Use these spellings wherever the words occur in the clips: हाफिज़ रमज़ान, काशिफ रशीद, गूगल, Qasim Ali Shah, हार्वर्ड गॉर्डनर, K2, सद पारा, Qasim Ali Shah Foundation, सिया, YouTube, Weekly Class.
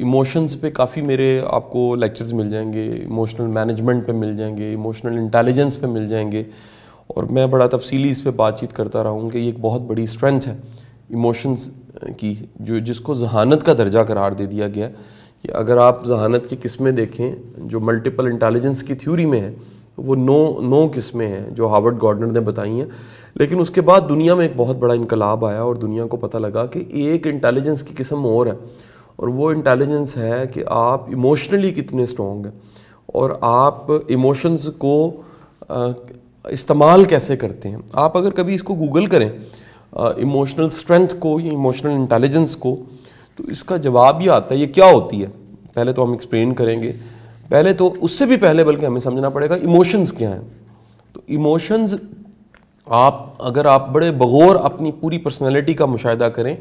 Emotions पे काफ़ी मेरे आपको लेक्चर्स मिल जाएंगे, इमोशनल मैनेजमेंट पे मिल जाएंगे, इमोशनल इंटेलिजेंस पे मिल जाएंगे। और मैं बड़ा तफसीली इस पे बातचीत करता रहा हूँ कि ये एक बहुत बड़ी स्ट्रेंथ है इमोशंस की, जो जिसको जहानत का दर्जा करार दे दिया गया। कि अगर आप जहानत की किस्में देखें जो मल्टीपल इंटेलिजेंस की थ्योरी में है, तो वो 9 किस्में हैं जो हार्वर्ड गॉर्डनर ने बताई हैं। लेकिन उसके बाद दुनिया में एक बहुत बड़ा इनकलाब आया और दुनिया को पता लगा कि एक इंटेलिजेंस की किस्म और है, और वो इंटेलिजेंस है कि आप इमोशनली कितने स्ट्रॉन्ग हैं और आप इमोशंस को इस्तेमाल कैसे करते हैं। आप अगर कभी इसको गूगल करें इमोशनल स्ट्रेंथ को या इमोशनल इंटेलिजेंस को, तो इसका जवाब ये आता है। ये क्या होती है पहले तो हम एक्सप्लेन करेंगे। पहले तो उससे भी पहले बल्कि हमें समझना पड़ेगा इमोशंस क्या हैं। तो इमोशंस आप अगर आप बड़े बगौर अपनी पूरी पर्सनैलिटी का मुशाहिदा करें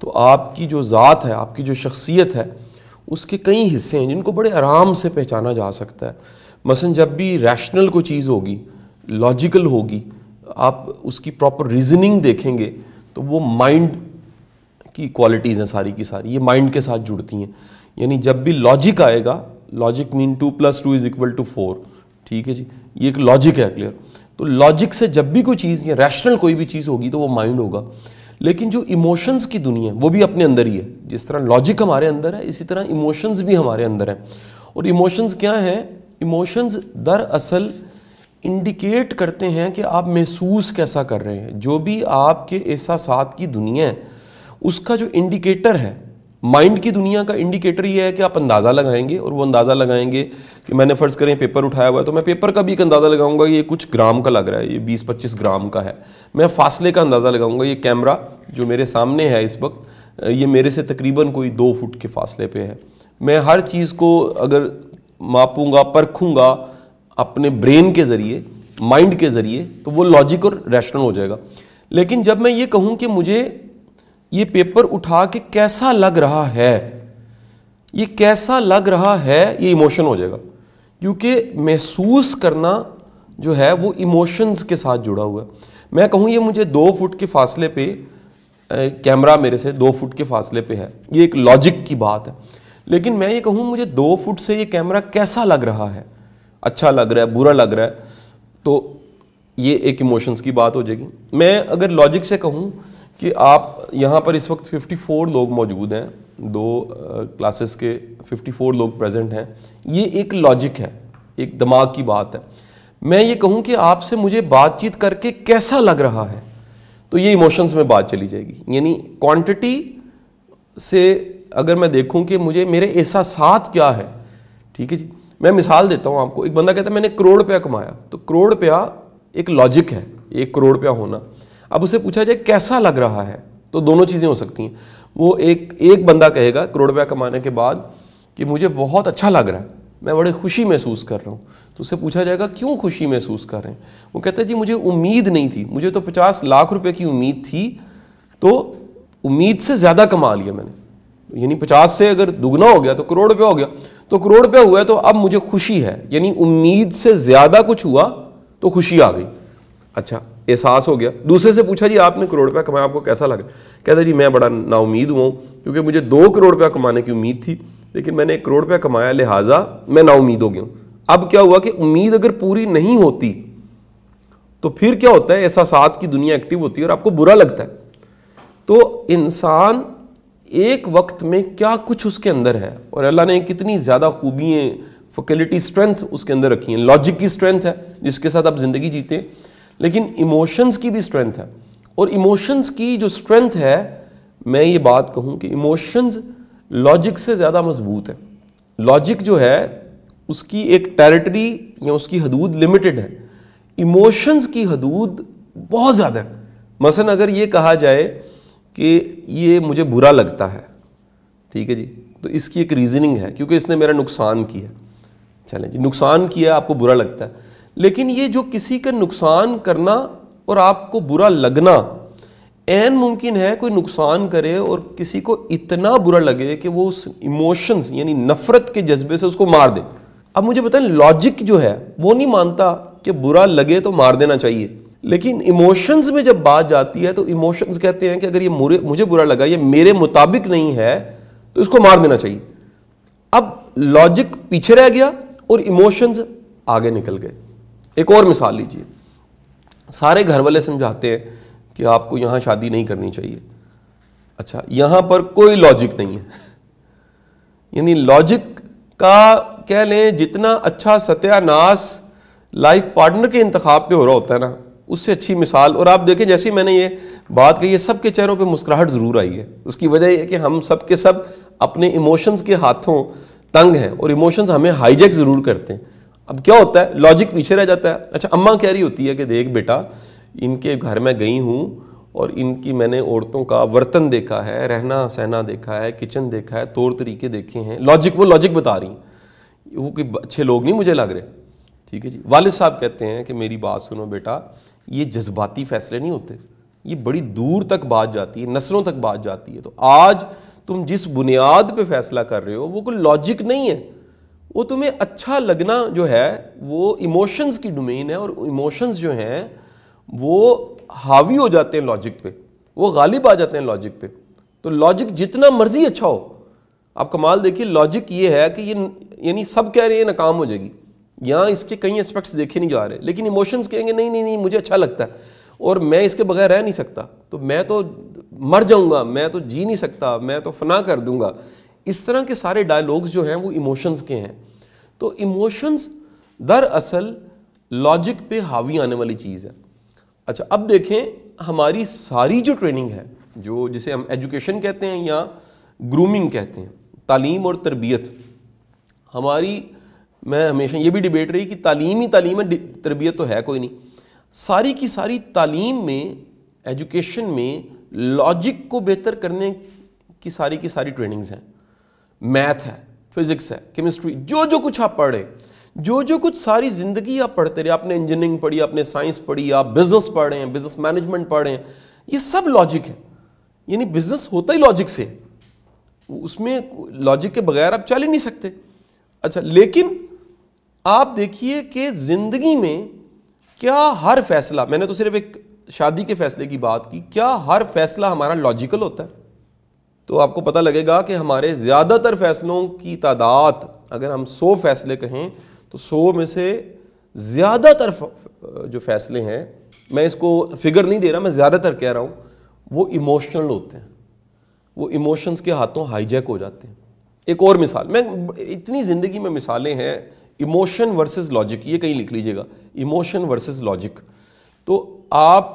तो आपकी जो ज़ात है, आपकी जो शख्सियत है, उसके कई हिस्से हैं जिनको बड़े आराम से पहचाना जा सकता है। मसलन जब भी रैशनल कोई चीज़ होगी, लॉजिकल होगी, आप उसकी प्रॉपर रीजनिंग देखेंगे तो वो माइंड की क्वालिटीज़ हैं सारी की सारी, ये माइंड के साथ जुड़ती हैं। यानी जब भी लॉजिक आएगा, लॉजिक मीन 2 + 2 = 4, ठीक है जी, ये एक लॉजिक है, क्लियर। तो लॉजिक से जब भी कोई चीज़ या रैशनल कोई भी चीज़ होगी तो वो माइंड होगा। लेकिन जो इमोशंस की दुनिया है वो भी अपने अंदर ही है। जिस तरह लॉजिक हमारे अंदर है, इसी तरह इमोशंस भी हमारे अंदर हैं। और इमोशंस क्या हैं? इमोशंस दरअसल इंडिकेट करते हैं कि आप महसूस कैसा कर रहे हैं। जो भी आपके एहसासात की दुनिया है उसका जो इंडिकेटर है, माइंड की दुनिया का इंडिकेटर ये है कि आप अंदाज़ा लगाएंगे, और वो अंदाज़ा लगाएंगे कि मैंने फ़र्ज़ करें पेपर उठाया हुआ है तो मैं पेपर का भी एक अंदाज़ा लगाऊंगा, ये कुछ ग्राम का लग रहा है, ये 20-25 ग्राम का है। मैं फ़ासले का अंदाज़ा लगाऊंगा, ये कैमरा जो मेरे सामने है इस वक्त ये मेरे से तकरीबन कोई 2 फुट के फासले पर है। मैं हर चीज़ को अगर मापूँगा, परखूँगा अपने ब्रेन के ज़रिए, माइंड के ज़रिए, तो वो लॉजिक और रैशनल हो जाएगा। लेकिन जब मैं ये कहूँ कि मुझे ये पेपर उठा के कैसा लग रहा है, ये कैसा लग रहा है, ये इमोशन हो जाएगा, क्योंकि महसूस करना जो है वो इमोशंस के साथ जुड़ा हुआ है। मैं कहूँ ये मुझे 2 फुट के फासले पे कैमरा मेरे से 2 फुट के फासले पे है, ये एक लॉजिक की बात है। लेकिन मैं ये कहूँ मुझे 2 फुट से ये कैमरा कैसा लग रहा है, अच्छा लग रहा है, बुरा लग रहा है, तो ये एक इमोशंस की बात हो जाएगी। मैं अगर लॉजिक से कहूँ कि आप यहाँ पर इस वक्त 54 लोग मौजूद हैं, 2 क्लासेस के 54 लोग प्रेजेंट हैं, ये एक लॉजिक है, एक दिमाग की बात है। मैं ये कहूँ कि आपसे मुझे बातचीत करके कैसा लग रहा है, तो ये इमोशंस में बात चली जाएगी। यानी क्वांटिटी से अगर मैं देखूँ कि मुझे मेरे एहसासात क्या है, ठीक है जी। मैं मिसाल देता हूँ आपको, एक बंदा कहता है मैंने ₹1 करोड़ कमाया, तो ₹1 करोड़ एक लॉजिक है, ₹1 करोड़ होना। अब उसे पूछा जाए कैसा लग रहा है, तो दोनों चीज़ें हो सकती हैं। वो एक बंदा कहेगा ₹1 करोड़ कमाने के बाद कि मुझे बहुत अच्छा लग रहा है, मैं बड़े खुशी महसूस कर रहा हूँ, तो उसे पूछा जाएगा क्यों खुशी महसूस कर रहे हैं। वो कहता है जी मुझे उम्मीद नहीं थी, मुझे तो 50 लाख रुपए की उम्मीद थी, तो उम्मीद से ज़्यादा कमा लिया मैंने। यानी 50 से अगर दुगना हो गया तो ₹1 करोड़ हो गया, तो ₹1 करोड़ हुआ है तो अब मुझे खुशी है। यानी उम्मीद से ज़्यादा कुछ हुआ तो खुशी आ गई, अच्छा एहसास हो गया। दूसरे से पूछा जी आपने ₹1 करोड़ कमाया, आपको कैसा लगा? कहता जी मैं बड़ा नाउमीद हुआ हूँ, क्योंकि मुझे ₹2 करोड़ कमाने की उम्मीद थी, लेकिन मैंने ₹1 करोड़ कमाया, लिहाजा मैं नाउमीद हो गया हूँ। अब क्या हुआ कि उम्मीद अगर पूरी नहीं होती तो फिर क्या होता है, एहसासात की दुनिया एक्टिव होती है और आपको बुरा लगता है। तो इंसान एक वक्त में क्या कुछ उसके अंदर है, और अल्लाह ने कितनी ज़्यादा खूबियाँ, फैकल्टी, स्ट्रेंथ उसके अंदर रखी हैं। लॉजिक की स्ट्रेंथ है जिसके साथ आप ज़िंदगी जीते हैं, लेकिन इमोशंस की भी स्ट्रेंथ है। और इमोशंस की जो स्ट्रेंथ है, मैं ये बात कहूँ कि इमोशंस लॉजिक से ज़्यादा मजबूत है। लॉजिक जो है उसकी एक टेरिटरी या उसकी हदूद लिमिटेड है, इमोशंस की हदूद बहुत ज़्यादा है। मसलन अगर ये कहा जाए कि ये मुझे बुरा लगता है, ठीक है जी, तो इसकी एक रीज़निंग है क्योंकि इसने मेरा नुकसान किया, चलें जी नुकसान किया, आपको बुरा लगता है। लेकिन ये जो किसी का नुकसान करना और आपको बुरा लगना, ऐन मुमकिन है कोई नुकसान करे और किसी को इतना बुरा लगे कि वो उस इमोशंस यानी नफ़रत के जज्बे से उसको मार दे। अब मुझे बताएं, लॉजिक जो है वो नहीं मानता कि बुरा लगे तो मार देना चाहिए, लेकिन इमोशंस में जब बात जाती है तो इमोशंस कहते हैं कि अगर ये मुझे बुरा लगा, ये मेरे मुताबिक नहीं है, तो इसको मार देना चाहिए। अब लॉजिक पीछे रह गया और इमोशंस आगे निकल गए। एक और मिसाल लीजिए, सारे घर वाले समझाते हैं कि आपको यहाँ शादी नहीं करनी चाहिए। अच्छा, यहाँ पर कोई लॉजिक नहीं है, यानी लॉजिक का कह लें जितना अच्छा सत्यानाश लाइफ पार्टनर के इंतखाब पे हो रहा होता है ना, उससे अच्छी मिसाल। और आप देखें जैसे मैंने ये बात कही है, सबके चेहरों पे मुस्कुराहट ज़रूर आई है। उसकी वजह यह कि हम सब के सब अपने इमोशंस के हाथों तंग हैं और इमोशंस हमें हाईजैक ज़रूर करते हैं। अब क्या होता है, लॉजिक पीछे रह जाता है। अच्छा, अम्मा कह रही होती है कि देख बेटा, इनके घर में गई हूँ और इनकी मैंने औरतों का बर्तन देखा है, रहना सहना देखा है, किचन देखा है, तौर तरीके देखे हैं। लॉजिक, वो लॉजिक बता रही हैं, वो कोई अच्छे लोग नहीं मुझे लग रहे। ठीक है जी, वालिद साहब कहते हैं कि मेरी बात सुनो बेटा, ये जज्बाती फैसले नहीं होते, ये बड़ी दूर तक बात जाती है, नस्लों तक बात जाती है। तो आज तुम जिस बुनियाद पे फैसला कर रहे हो वो कोई लॉजिक नहीं है, वो तुम्हें अच्छा लगना जो है वो इमोशंस की डोमेन है, और इमोशंस जो हैं वो हावी हो जाते हैं लॉजिक पे, वो गालिब आ जाते हैं लॉजिक पे। तो लॉजिक जितना मर्जी अच्छा हो, आप कमाल देखिए, लॉजिक ये है कि ये यानी सब कह रहे हैं नाकाम हो जाएगी, यहाँ इसके कई एस्पेक्ट्स देखे नहीं जा रहे, लेकिन इमोशंस कहेंगे नहीं नहीं नहीं मुझे अच्छा लगता है और मैं इसके बगैर रह नहीं सकता, तो मैं तो मर जाऊँगा, मैं तो जी नहीं सकता, मैं तो फना कर दूँगा। इस तरह के सारे डायलॉग्स जो हैं वो इमोशंस के हैं। तो इमोशंस दरअसल लॉजिक पे हावी आने वाली चीज़ है। अच्छा, अब देखें हमारी सारी जो ट्रेनिंग है, जो जिसे हम एजुकेशन कहते हैं या ग्रूमिंग कहते हैं, तालीम और तरबियत, हमारी मैं हमेशा ये भी डिबेट रही कि तालीम ही तालीम है, तरबियत तो है कोई नहीं। सारी की सारी तालीम में, एजुकेशन में लॉजिक को बेहतर करने की सारी ट्रेनिंग्स हैं। मैथ है, फिज़िक्स है, केमिस्ट्री, जो कुछ आप पढ़े, जो कुछ सारी ज़िंदगी आप पढ़ते रहे, आपने इंजीनियरिंग पढ़ी, आपने साइंस पढ़ी, आप बिज़नेस पढ़े हैं, बिज़नेस मैनेजमेंट पढ़े हैं, ये सब लॉजिक है। यानी बिज़नेस होता ही लॉजिक से, उसमें लॉजिक के बगैर आप चल ही नहीं सकते। अच्छा, लेकिन आप देखिए कि ज़िंदगी में क्या हर फैसला, मैंने तो सिर्फ एक शादी के फैसले की बात की, क्या हर फैसला हमारा लॉजिकल होता है? तो आपको पता लगेगा कि हमारे ज़्यादातर फैसलों की तादाद, अगर हम 100 फैसले कहें तो 100 में से ज़्यादातर जो फैसले हैं, मैं इसको फिगर नहीं दे रहा, मैं ज़्यादातर कह रहा हूँ, वो इमोशनल होते हैं, वो इमोशंस के हाथों हाईजैक हो जाते हैं। एक और मिसाल, मैं इतनी ज़िंदगी में मिसालें हैं, इमोशन वर्सेस लॉजिक, ये कहीं लिख लीजिएगा, इमोशन वर्सेस लॉजिक। तो आप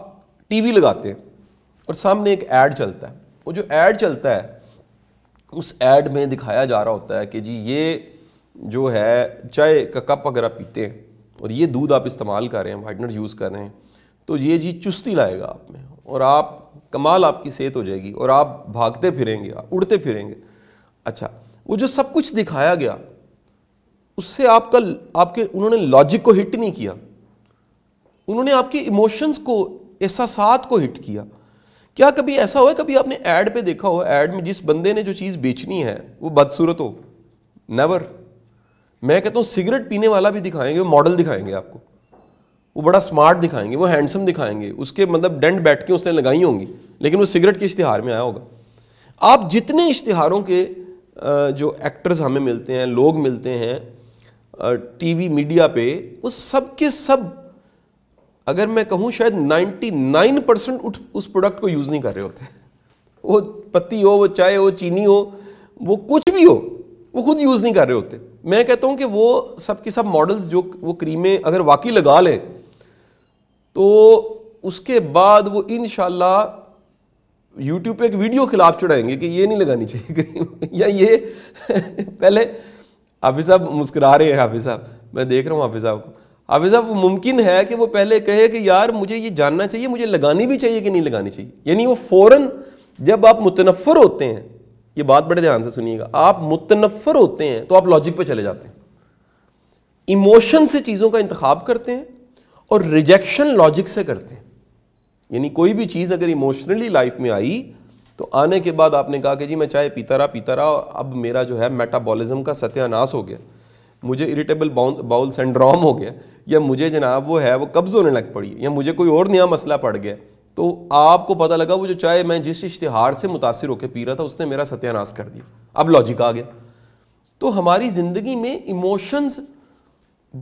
टीवी लगाते हैं और सामने एक ऐड चलता है, वो जो ऐड चलता है उस ऐड में दिखाया जा रहा होता है कि जी ये जो है चाय का कप अगर आप पीते हैं और ये दूध आप इस्तेमाल कर रहे हैं, वाइटनर यूज़ कर रहे हैं, तो ये जी चुस्ती लाएगा आप में और आप कमाल आपकी सेहत हो जाएगी और आप भागते फिरेंगे, उड़ते फिरेंगे। अच्छा, वो जो सब कुछ दिखाया गया उससे आपका आपके उन्होंने लॉजिक को हिट नहीं किया, उन्होंने आपके इमोशंस को, एहसासात को हिट किया। क्या कभी ऐसा हुआ, कभी आपने ऐड पे देखा हो, ऐड में जिस बंदे ने जो चीज़ बेचनी है वो बदसूरत हो? नेवर। मैं कहता हूँ सिगरेट पीने वाला भी दिखाएंगे, वो मॉडल दिखाएंगे आपको, वो बड़ा स्मार्ट दिखाएंगे, वो हैंडसम दिखाएंगे, उसके मतलब डेंट बैठ के उसने लगाई होंगी, लेकिन वो सिगरेट के इश्तिहार में आया होगा। आप जितने इश्तिहारों के जो एक्टर्स हमें मिलते हैं, लोग मिलते हैं टीवी मीडिया पे, वो सब के सब, अगर मैं कहूँ शायद 99% उस प्रोडक्ट को यूज़ नहीं कर रहे होते। वो पत्ती हो, वो चाय हो, चीनी हो, वो कुछ भी हो, वो खुद यूज़ नहीं कर रहे होते। मैं कहता हूँ कि वो सब के सब मॉडल्स जो वो क्रीमें अगर वाकई लगा लें तो उसके बाद वो इंशाल्लाह YouTube पे एक वीडियो खिलाफ चढ़ाएंगे कि ये नहीं लगानी चाहिए क्रीम, या ये पहले हाफिज़ साहब मुस्कुरा रहे हैं, हाफिज़ साहब मैं देख रहा हूँ हाफिज़ साहब को, हाफिज़ साहब वो मुमकिन है कि वो पहले कहे कि यार मुझे ये जानना चाहिए, मुझे लगानी भी चाहिए कि नहीं लगानी चाहिए। यानी वो फ़ौरन जब आप मुतनफ़र होते हैं, ये बात बड़े ध्यान से सुनिएगा, आप मुतनफ़र होते हैं तो आप लॉजिक पर चले जाते हैं, इमोशन से चीज़ों का इंतखाब करते हैं और रिजेक्शन लॉजिक से करते हैं। यानी कोई भी चीज़ अगर इमोशनली लाइफ में आई तो आने के बाद आपने कहा कि जी मैं चाय पीता रहा और अब मेरा जो है मेटाबॉलिज्म का सत्यानाश हो गया, मुझे इरिटेबल बाउल सिंड्रोम हो गया, या मुझे जनाब वो है वो कब्ज़ होने लग पड़ी, या मुझे कोई और नया मसला पड़ गया। तो आपको पता लगा वो जो चाय मैं जिस इश्तिहार से मुतासर होकर पी रहा था उसने मेरा सत्यानाश कर दिया। अब लॉजिक आ गया, तो हमारी ज़िंदगी में इमोशंस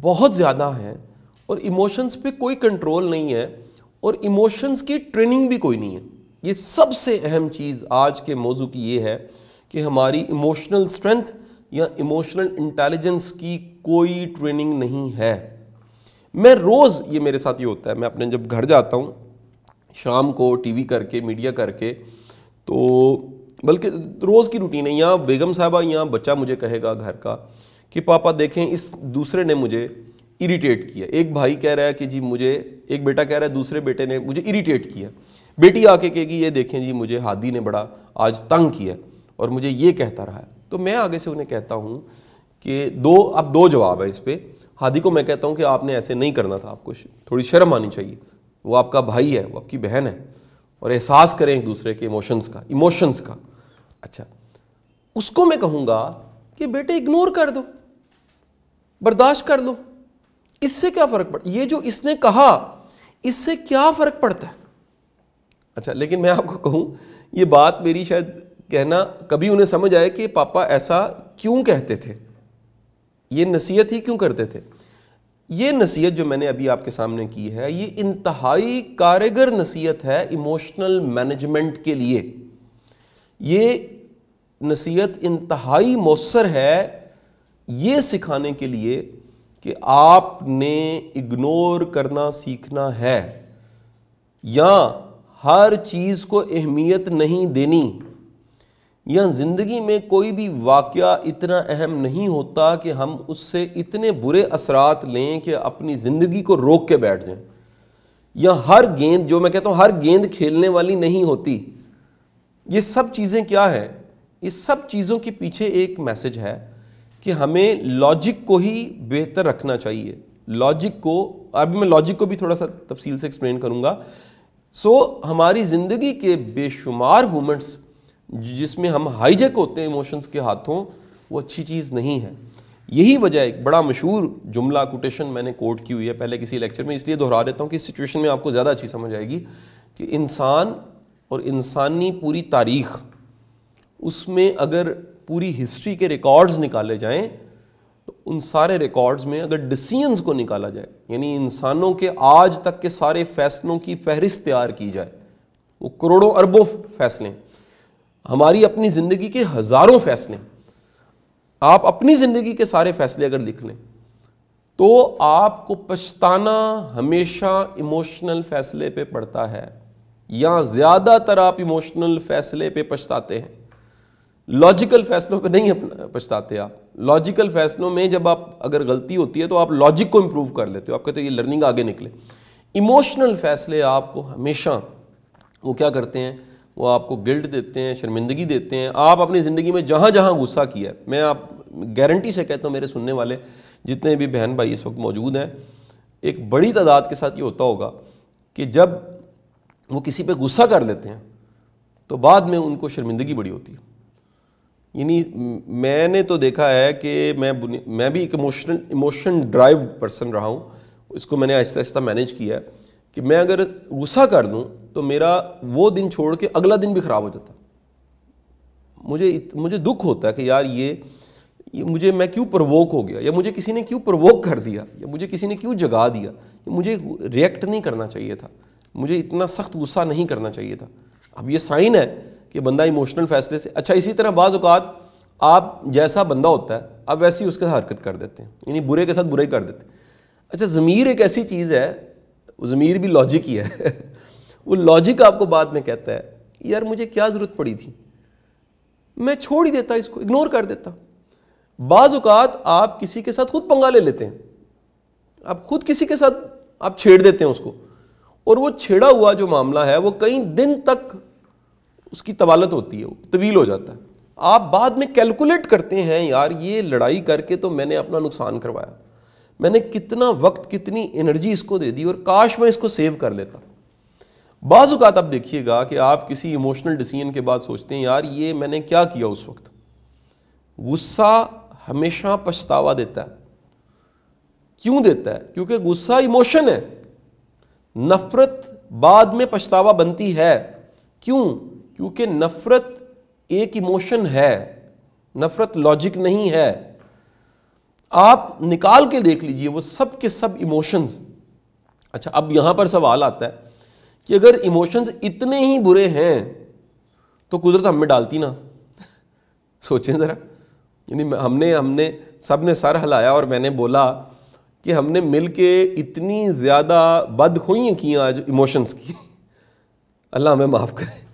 बहुत ज़्यादा हैं और इमोशंस पे कोई कंट्रोल नहीं है और इमोशंस की ट्रेनिंग भी कोई नहीं है। ये सबसे अहम चीज़ आज के मौजू की ये है कि हमारी इमोशनल स्ट्रेंथ या इमोशनल इंटेलिजेंस की कोई ट्रेनिंग नहीं है। मैं रोज़ ये मेरे साथ ये होता है, मैं अपने जब घर जाता हूँ शाम को टीवी करके मीडिया करके, तो बल्कि रोज़ की रूटीन है, यहाँ बेगम साहबा यहाँ बच्चा मुझे कहेगा घर का कि पापा देखें इस दूसरे ने मुझे इरिटेट किया। एक भाई कह रहा है कि जी मुझे, एक बेटा कह रहा है दूसरे बेटे ने मुझे इरिटेट किया। बेटी आके कहेगी ये देखें जी मुझे हादी ने बड़ा आज तंग किया और मुझे ये कहता रहा है। तो मैं आगे से उन्हें कहता हूँ कि अब दो जवाब है इस पर। हादी को मैं कहता हूँ कि आपने ऐसे नहीं करना था, आपको थोड़ी शर्म आनी चाहिए, वो आपका भाई है, वो आपकी बहन है, और एहसास करें एक दूसरे के इमोशंस का। अच्छा, उसको मैं कहूँगा कि बेटे इग्नोर कर दो, बर्दाश्त कर लो, इससे क्या फ़र्क पड़ता, ये जो इसने कहा इससे क्या फ़र्क पड़ता है। अच्छा, लेकिन मैं आपको कहूँ ये बात मेरी शायद कहना कभी उन्हें समझ आए कि पापा ऐसा क्यों कहते थे, ये नसीहत ही क्यों करते थे। ये नसीहत जो मैंने अभी आपके सामने की है ये इंतहाई कारगर नसीहत है इमोशनल मैनेजमेंट के लिए। ये नसीहत इंतहाई मौसर है ये सिखाने के लिए कि आपने इग्नोर करना सीखना है या हर चीज़ को अहमियत नहीं देनी, या ज़िंदगी में कोई भी वाक़या इतना अहम नहीं होता कि हम उससे इतने बुरे असरात लें कि अपनी ज़िंदगी को रोक के बैठ जाएं, या हर गेंद, जो मैं कहता हूँ हर गेंद खेलने वाली नहीं होती। ये सब चीज़ें क्या है, इस सब चीज़ों के पीछे एक मैसेज है कि हमें लॉजिक को ही बेहतर रखना चाहिए। लॉजिक को, अभी मैं लॉजिक को भी थोड़ा सा तफसील से एक्सप्लेन करूँगा। सो हमारी ज़िंदगी के बेशुमार मोमेंट्स जिसमें हम हाईजैक होते हैं इमोशंस के हाथों, वो अच्छी चीज़ नहीं है। यही वजह, एक बड़ा मशहूर जुमला कोटेशन मैंने कोट की हुई है पहले किसी लेक्चर में, इसलिए दोहरा देता हूँ कि इस सिचुएशन में आपको ज़्यादा अच्छी समझ आएगी कि इंसान और इंसानी पूरी तारीख, उसमें अगर पूरी हिस्ट्री के रिकॉर्ड्स निकाले जाएँ तो उन सारे रिकॉर्ड्स में अगर डिसीजंस को निकाला जाए, यानी इंसानों के आज तक के सारे फैसलों की फहरिस्त तैयार की जाए, वो करोड़ों अरबों फैसले, हमारी अपनी ज़िंदगी के हज़ारों फैसले, आप अपनी ज़िंदगी के सारे फैसले अगर लिख लें तो आपको पछताना हमेशा इमोशनल फ़ैसले पे पड़ता है, या ज़्यादातर आप इमोशनल फ़ैसले पे पछताते हैं, लॉजिकल फ़ैसलों पे नहीं पछताते। आप लॉजिकल फ़ैसलों में जब आप, अगर गलती होती है तो आप लॉजिक को इम्प्रूव कर लेते हो, आप कहते हो ये लर्निंग आगे निकले। इमोशनल फ़ैसले आपको हमेशा वो क्या करते हैं, वो आपको गिल्ट देते हैं, शर्मिंदगी देते हैं। आप अपनी ज़िंदगी में जहाँ जहाँ गुस्सा किया है, मैं आप गारंटी से कहता हूँ मेरे सुनने वाले जितने भी बहन भाई इस वक्त मौजूद हैं, एक बड़ी तादाद के साथ ये होता होगा कि जब वो किसी पे गुस्सा कर लेते हैं तो बाद में उनको शर्मिंदगी बड़ी होती है। यानी मैंने तो देखा है कि मैं भी एक इमोशन ड्राइव पर्सन रहा हूँ, इसको मैंने आहिस्ता आहिस्ता मैनेज किया है कि मैं अगर गुस्सा कर दूँ तो मेरा वो दिन छोड़ के अगला दिन भी ख़राब हो जाता। मुझे दुख होता है कि यार ये मुझे, मैं क्यों प्रवोक हो गया, या मुझे किसी ने क्यों प्रवोक कर दिया, या मुझे किसी ने क्यों जगा दिया, मुझे रिएक्ट नहीं करना चाहिए था, मुझे इतना सख्त गुस्सा नहीं करना चाहिए था। अब ये साइन है कि बंदा इमोशनल फ़ैसले से। अच्छा, इसी तरह बाज़ औक़ात आप जैसा बंदा होता है आप वैसी उसके साथ हरकत कर देते हैं, यानी बुरे के साथ बुरा ही कर देते हैं। अच्छा, ज़मीर एक ऐसी चीज़ है, ज़मीर भी लॉजिक ही है, वो लॉजिक आपको बाद में कहता है यार मुझे क्या ज़रूरत पड़ी थी, मैं छोड़ ही देता, इसको इग्नोर कर देता। बाज़ औक़ात आप किसी के साथ खुद पंगा ले लेते हैं, आप खुद किसी के साथ आप छेड़ देते हैं उसको, और वो छेड़ा हुआ जो मामला है वो कई दिन तक उसकी तवालत होती है, वो तवील हो जाता है। आप बाद में कैलकुलेट करते हैं यार ये लड़ाई करके तो मैंने अपना नुकसान करवाया, मैंने कितना वक्त कितनी एनर्जी इसको दे दी और काश मैं इसको सेव कर लेता। बाज़ औक़ात आप देखिएगा कि आप किसी इमोशनल डिसीजन के बाद सोचते हैं यार ये मैंने क्या किया उस वक्त। गुस्सा हमेशा पछतावा देता है। क्यों देता है? क्योंकि गुस्सा इमोशन है। नफ़रत बाद में पछतावा बनती है। क्यों? क्योंकि नफ़रत एक इमोशन है, नफ़रत लॉजिक नहीं है। आप निकाल के देख लीजिए वो सब के सब इमोशंस। अच्छा, अब यहाँ पर सवाल आता है कि अगर इमोशंस इतने ही बुरे हैं तो कुदरत हम में डालती ना। सोचें ज़रा, यानी हमने सब ने सर हिलाया और मैंने बोला कि हमने मिलके इतनी ज़्यादा बदखुइयाँ की आज इमोशंस की। अल्लाह हमें माफ़ करे।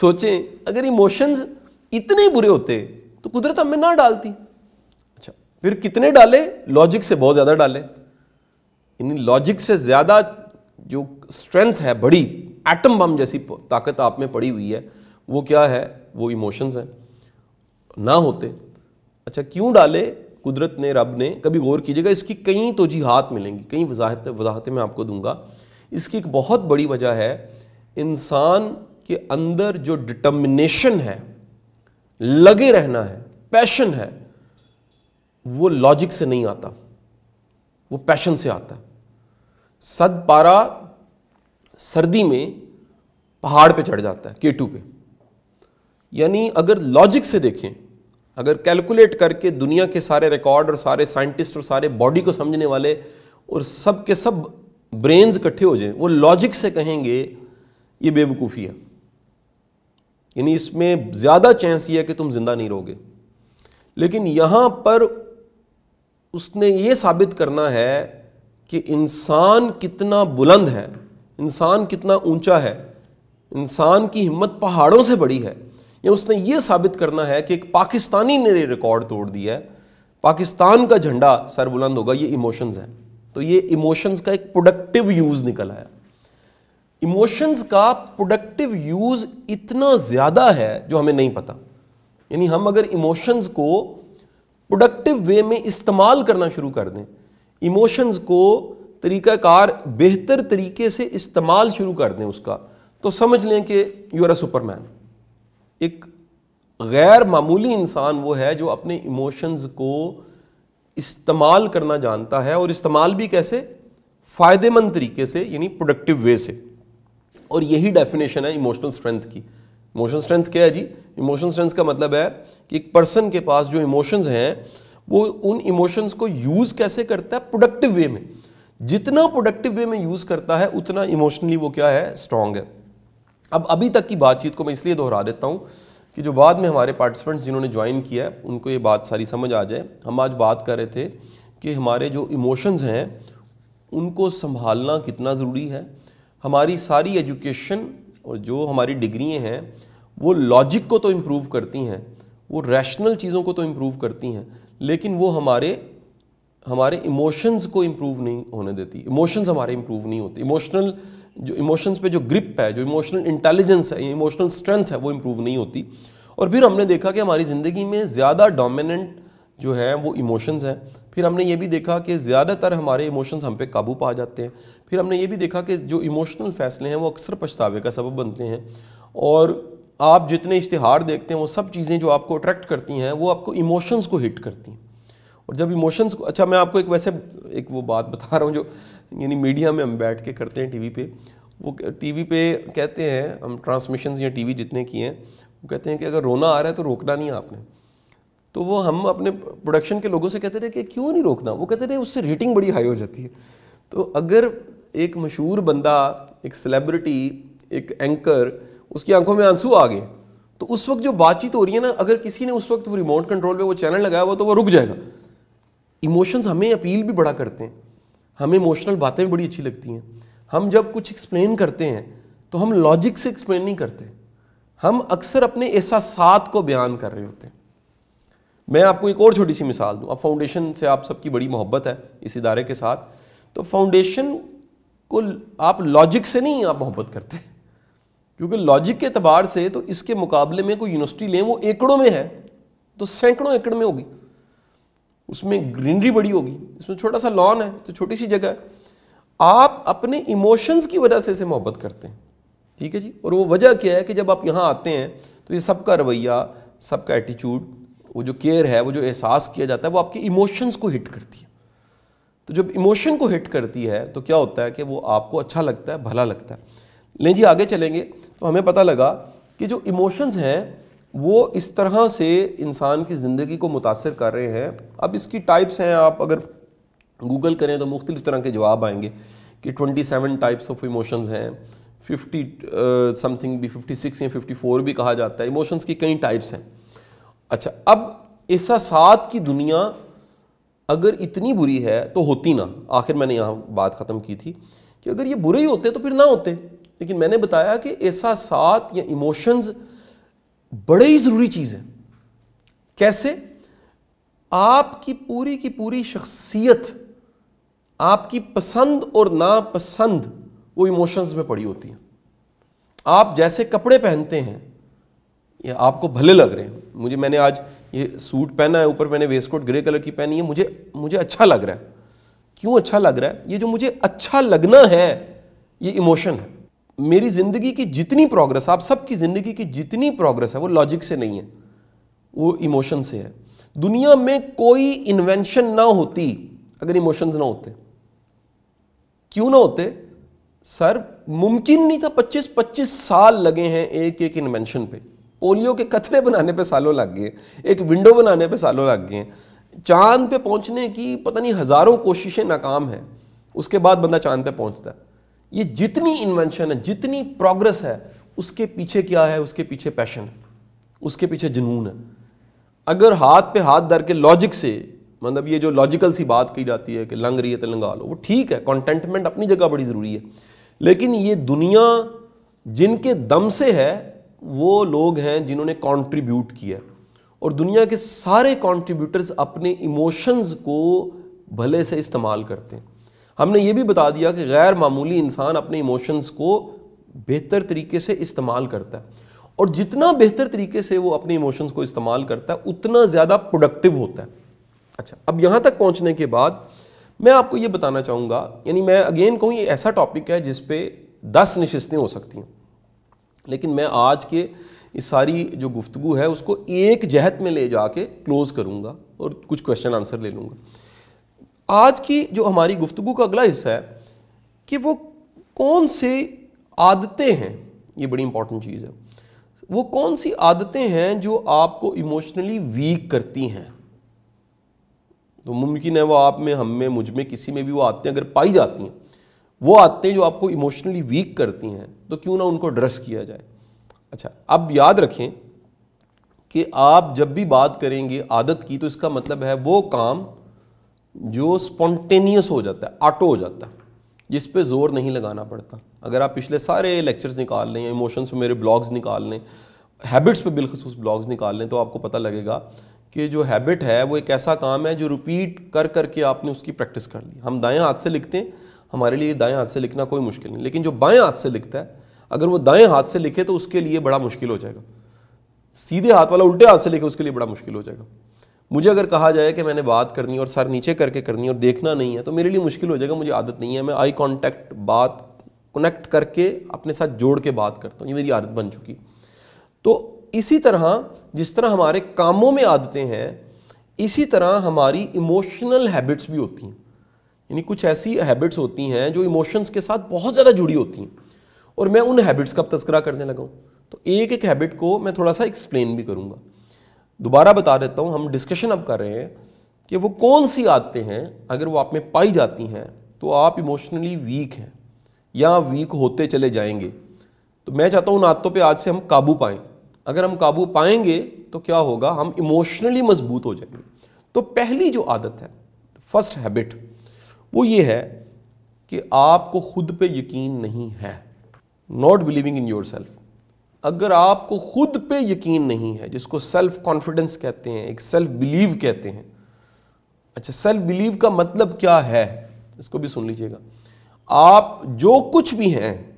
सोचें अगर इमोशंस इतने बुरे होते तो कुदरत हमें ना डालती। अच्छा, फिर कितने डाले? लॉजिक से बहुत ज़्यादा डाले, यानी लॉजिक से ज़्यादा जो स्ट्रेंथ है, बड़ी एटम बम जैसी ताकत आप में पड़ी हुई है, वो क्या है? वो इमोशंस हैं। ना होते, अच्छा क्यों डाले कुदरत ने, रब ने? कभी गौर कीजिएगा, इसकी कई तौजीहात मिलेंगी, कई वजाहतें मैं आपको दूंगा। इसकी एक बहुत बड़ी वजह है इंसान के अंदर जो डिटर्मिनेशन है, लगे रहना है, पैशन है, वो लॉजिक से नहीं आता, वो पैशन से आता है। सद पारा सर्दी में पहाड़ पे चढ़ जाता है, K2 पे। यानी अगर लॉजिक से देखें, अगर कैलकुलेट करके दुनिया के सारे रिकॉर्ड और सारे साइंटिस्ट और सारे बॉडी को समझने वाले और सब के सब ब्रेन्स इकट्ठे हो जाएं, वो लॉजिक से कहेंगे ये बेवकूफ़ी है, यानी इसमें ज़्यादा चांस ये है कि तुम ज़िंदा नहीं रहोगे। लेकिन यहाँ पर उसने ये साबित करना है कि इंसान कितना बुलंद है, इंसान कितना ऊंचा है, इंसान की हिम्मत पहाड़ों से बड़ी है। या उसने ये साबित करना है कि एक पाकिस्तानी ने रिकॉर्ड तोड़ दिया है, पाकिस्तान का झंडा सरबुलंद होगा। ये इमोशंस हैं। तो ये इमोशंस का एक प्रोडक्टिव यूज़ निकल आया। इमोशंस का प्रोडक्टिव यूज़ इतना ज़्यादा है जो हमें नहीं पता। यानी हम अगर इमोशंस को प्रोडक्टिव वे में इस्तेमाल करना शुरू कर दें, इमोशंस को तरीक़ाकार बेहतर तरीके से इस्तेमाल शुरू कर दें उसका, तो समझ लें कि यू आर अ सुपरमैन। एक गैर मामूली इंसान वो है जो अपने इमोशंस को इस्तेमाल करना जानता है, और इस्तेमाल भी कैसे? फ़ायदेमंद तरीके से, यानी प्रोडक्टिव वे से। और यही डेफिनेशन है इमोशनल स्ट्रेंथ की। इमोशनल स्ट्रेंथ क्या है जी? इमोशनल स्ट्रेंथ का मतलब है कि एक पर्सन के पास जो इमोशंस हैं वो उन इमोशंस को यूज़ कैसे करता है प्रोडक्टिव वे में। जितना प्रोडक्टिव वे में यूज़ करता है उतना इमोशनली वो क्या है? स्ट्रांग है। अब अभी तक की बातचीत को मैं इसलिए दोहरा देता हूँ कि जो बाद में हमारे पार्टिसिपेंट्स जिन्होंने ज्वाइन किया है उनको ये बात सारी समझ आ जाए। हम आज बात कर रहे थे कि हमारे जो इमोशंस हैं उनको संभालना कितना ज़रूरी है। हमारी सारी एजुकेशन और जो हमारी डिग्रियां हैं वो लॉजिक को तो इम्प्रूव करती हैं, वो रैशनल चीज़ों को तो इम्प्रूव करती हैं, लेकिन वो हमारे इमोशंस को इम्प्रूव नहीं होने देती। इमोशंस हमारे इम्प्रूव नहीं होते। इमोशनल जो इमोशंस पे जो ग्रिप है, जो इमोशनल इंटेलिजेंस है, इमोशनल स्ट्रेंथ है, वो इम्प्रूव नहीं होती। और फिर हमने देखा कि हमारी ज़िंदगी में ज़्यादा डोमिनेंट जो है वो इमोशंस हैं। फिर हमने ये भी देखा कि ज़्यादातर हमारे इमोशंस हम पे काबू पा जाते हैं। फिर हमने ये भी देखा कि जो इमोशनल फ़ैसले हैं वो अक्सर पछतावे का सबब बनते हैं, और आप जितने इश्तिहार देखते हैं वो सब चीज़ें जो आपको अट्रैक्ट करती हैं वो आपको इमोशंस को हिट करती हैं। और जब इमोशंस को, अच्छा मैं आपको एक वो बात बता रहा हूँ जो यानी मीडिया में हम बैठ के करते हैं, टीवी पे, वो टीवी पे कहते हैं हम ट्रांसमिशंस या टीवी जितने किए हैं, वो कहते हैं कि अगर रोना आ रहा है तो रोकना नहीं है आपने। तो वो हम अपने प्रोडक्शन के लोगों से कहते थे कि क्यों नहीं रोकना, वो कहते थे उससे रेटिंग बड़ी हाई हो जाती है। तो अगर एक मशहूर बंदा, एक सेलेब्रिटी, एक एंकर, उसकी आंखों में आंसू आ गए तो उस वक्त जो बातचीत हो रही है ना, अगर किसी ने उस वक्त वो रिमोट कंट्रोल पे वो चैनल लगाया हुआ तो वो रुक जाएगा। इमोशंस हमें अपील भी बड़ा करते हैं, हमें इमोशनल बातें भी बड़ी अच्छी लगती हैं। हम जब कुछ एक्सप्लेन करते हैं तो हम लॉजिक से एक्सप्लेन नहीं करते, हम अक्सर अपने एहसासात को बयान कर रहे होते हैं। मैं आपको एक और छोटी सी मिसाल दूं। अब फाउंडेशन से आप सबकी बड़ी मोहब्बत है, इस इदारे के साथ, तो फाउंडेशन को आप लॉजिक से नहीं आप मोहब्बत करते, क्योंकि लॉजिक के अतबार से तो इसके मुकाबले में कोई यूनिवर्सिटी लें वो एकड़ों में है, तो सैकड़ों एकड़ में होगी, उसमें ग्रीनरी बड़ी होगी, इसमें छोटा सा लॉन है, तो छोटी सी जगह है। आप अपने इमोशंस की वजह से इसे मोहब्बत करते हैं, ठीक है जी। और वो वजह क्या है कि जब आप यहाँ आते हैं तो ये सबका रवैया, सबका एटीट्यूड, वो जो केयर है, वो जो एहसास किया जाता है, वो आपके इमोशंस को हिट करती है। तो जब इमोशन को हिट करती है तो क्या होता है कि वो आपको अच्छा लगता है, भला लगता है। लें जी आगे चलेंगे तो हमें पता लगा कि जो इमोशंस हैं वो इस तरह से इंसान की ज़िंदगी को मुतासर कर रहे हैं। अब इसकी टाइप्स हैं, आप अगर गूगल करें तो मुख्तलिफ़ तरह के जवाब आएंगे कि 27 टाइप्स ऑफ इमोशंस हैं, 50 समथिंग भी, 56 या 54 भी कहा जाता है। इमोशंस की कई टाइप्स हैं। अच्छा, अब एहसासात की दुनिया अगर इतनी बुरी है तो होती ना, आखिर मैंने यहाँ बात ख़त्म की थी कि अगर ये बुरे ही होते तो फिर ना होते, लेकिन मैंने बताया कि एहसासात या इमोशंस बड़े ही ज़रूरी चीज़ है। कैसे? आपकी पूरी शख्सियत, आपकी पसंद और नापसंद वो इमोशंस में पड़ी होती है। आप जैसे कपड़े पहनते हैं या आपको भले लग रहे हैं, मुझे, मैंने आज ये सूट पहना है, ऊपर मैंने वेस्ट कोट ग्रे कलर की पहनी है, मुझे अच्छा लग रहा है। क्यों अच्छा लग रहा है? ये जो मुझे अच्छा लगना है ये इमोशन है। मेरी ज़िंदगी की जितनी प्रोग्रेस, आप सब की ज़िंदगी की जितनी प्रोग्रेस है वो लॉजिक से नहीं है, वो इमोशन से है। दुनिया में कोई इन्वेंशन ना होती अगर इमोशंस ना होते। क्यों ना होते सर? मुमकिन नहीं था। 25-25 साल लगे हैं एक एक इन्वेंशन पे। पोलियो के कतरे बनाने पे सालों लग गए, एक विंडो बनाने पे सालों लग गए, चांद पे पहुंचने की पता नहीं हज़ारों कोशिशें नाकाम हैं, उसके बाद बंदा चांद पे पहुंचता है। ये जितनी इन्वेंशन है, जितनी प्रोग्रेस है, उसके पीछे क्या है? उसके पीछे पैशन है, उसके पीछे जुनून है। अगर हाथ पे हाथ धर के लॉजिक से, मतलब ये जो लॉजिकल सी बात कही जाती है कि लंग रही है तो लंगा लो, वो ठीक है, कंटेंटमेंट अपनी जगह बड़ी ज़रूरी है, लेकिन ये दुनिया जिनके दम से है वो लोग हैं जिन्होंने कंट्रीब्यूट किया, और दुनिया के सारे कंट्रीब्यूटर्स अपने इमोशंस को भले से इस्तेमाल करते हैं। हमने ये भी बता दिया कि गैर मामूली इंसान अपने इमोशंस को बेहतर तरीके से इस्तेमाल करता है, और जितना बेहतर तरीके से वो अपने इमोशंस को इस्तेमाल करता है उतना ज़्यादा प्रोडक्टिव होता है। अच्छा, अब यहाँ तक पहुँचने के बाद मैं आपको ये बताना चाहूँगा, यानी मैं अगेन कहूँ ये ऐसा टॉपिक है जिस पे 10 निशिस्तें हो सकती हैं, लेकिन मैं आज के इस सारी जो गुफ्तगू है उसको एक जहत में ले जाके क्लोज़ करूँगा और कुछ क्वेश्चन आंसर ले लूँगा। आज की जो हमारी गुफ्तगू का अगला हिस्सा है कि वो कौन सी आदतें हैं, ये बड़ी इंपॉर्टेंट चीज़ है, वो कौन सी आदतें हैं जो आपको इमोशनली वीक करती हैं। तो मुमकिन है वो आप में, हम में, मुझ में, किसी में भी वो आदतें अगर पाई जाती हैं, वो आदतें जो आपको इमोशनली वीक करती हैं, तो क्यों ना उनको एड्रेस किया जाए। अच्छा, अब याद रखें कि आप जब भी बात करेंगे आदत की तो इसका मतलब है वो काम जो स्पॉन्टेनियस हो जाता है, ऑटो हो जाता है, जिस पे जोर नहीं लगाना पड़ता। अगर आप पिछले सारे लेक्चर्स निकाल लें या इमोशंस पे मेरे ब्लॉग्स निकाल लें, हैबिट्स पे बिलखसूस ब्लॉग्स निकाल लें, तो आपको पता लगेगा कि जो हैबिट है वो एक ऐसा काम है जो रिपीट कर करके आपने उसकी प्रैक्टिस कर ली। हम दाएं हाथ से लिखते हैं, हमारे लिए दाएं हाथ से लिखना कोई मुश्किल नहीं, लेकिन जो बाएं हाथ से लिखता है अगर वो दाएं हाथ से लिखे तो उसके लिए बड़ा मुश्किल हो जाएगा। सीधे हाथ वाला उल्टे हाथ से लिखे उसके लिए बड़ा मुश्किल हो जाएगा। मुझे अगर कहा जाए कि मैंने बात करनी और सर नीचे करके करनी और देखना नहीं है तो मेरे लिए मुश्किल हो जाएगा, मुझे आदत नहीं है। मैं आई कॉन्टैक्ट, बात कनेक्ट करके अपने साथ जोड़ के बात करता हूँ, ये मेरी आदत बन चुकी। तो इसी तरह जिस तरह हमारे कामों में आदतें हैं, इसी तरह हमारी इमोशनल हैबिट्स भी होती हैं। यानी कुछ ऐसी हैबिट्स होती हैं जो इमोशंस के साथ बहुत ज़्यादा जुड़ी होती हैं, और मैं उन हैबिट्स का तस्करा करने लगा हूँ। तो एक एक हैबिट को मैं थोड़ा सा एक्सप्लेन भी करूँगा। दोबारा बता देता हूँ, हम डिस्कशन अब कर रहे हैं कि वो कौन सी आदतें हैं अगर वो आप में पाई जाती हैं तो आप इमोशनली वीक हैं या वीक होते चले जाएंगे। तो मैं चाहता हूँ उन आदतों पर आज से हम काबू पाएँ। अगर हम काबू पाएंगे तो क्या होगा? हम इमोशनली मजबूत हो जाएंगे। तो पहली जो आदत है, फर्स्ट हैबिट, वो ये है कि आपको खुद पे यकीन नहीं है, not believing in your self. अगर आपको खुद पे यकीन नहीं है, जिसको सेल्फ कॉन्फिडेंस कहते हैं, एक सेल्फ बिलीव कहते हैं। अच्छा, सेल्फ बिलीव का मतलब क्या है, इसको भी सुन लीजिएगा। आप जो कुछ भी हैं,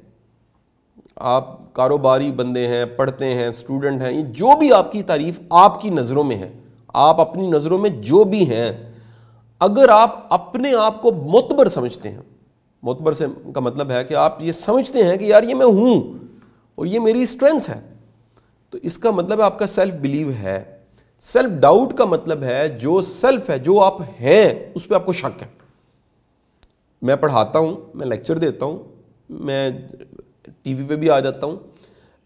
आप कारोबारी बंदे हैं, पढ़ते हैं, स्टूडेंट हैं, ये जो भी आपकी तारीफ आपकी नज़रों में है, आप अपनी नज़रों में जो भी हैं, अगर आप अपने आप को मोतबर समझते हैं, मोतबर से का मतलब है कि आप ये समझते हैं कि यार ये मैं हूँ और ये मेरी स्ट्रेंथ है, तो इसका मतलब है आपका सेल्फ बिलीव है। सेल्फ डाउट का मतलब है जो सेल्फ है, जो आप हैं, उस पर आपको शक है। मैं पढ़ाता हूँ, मैं लेक्चर देता हूँ, मैं टीवी पे भी आ जाता हूँ,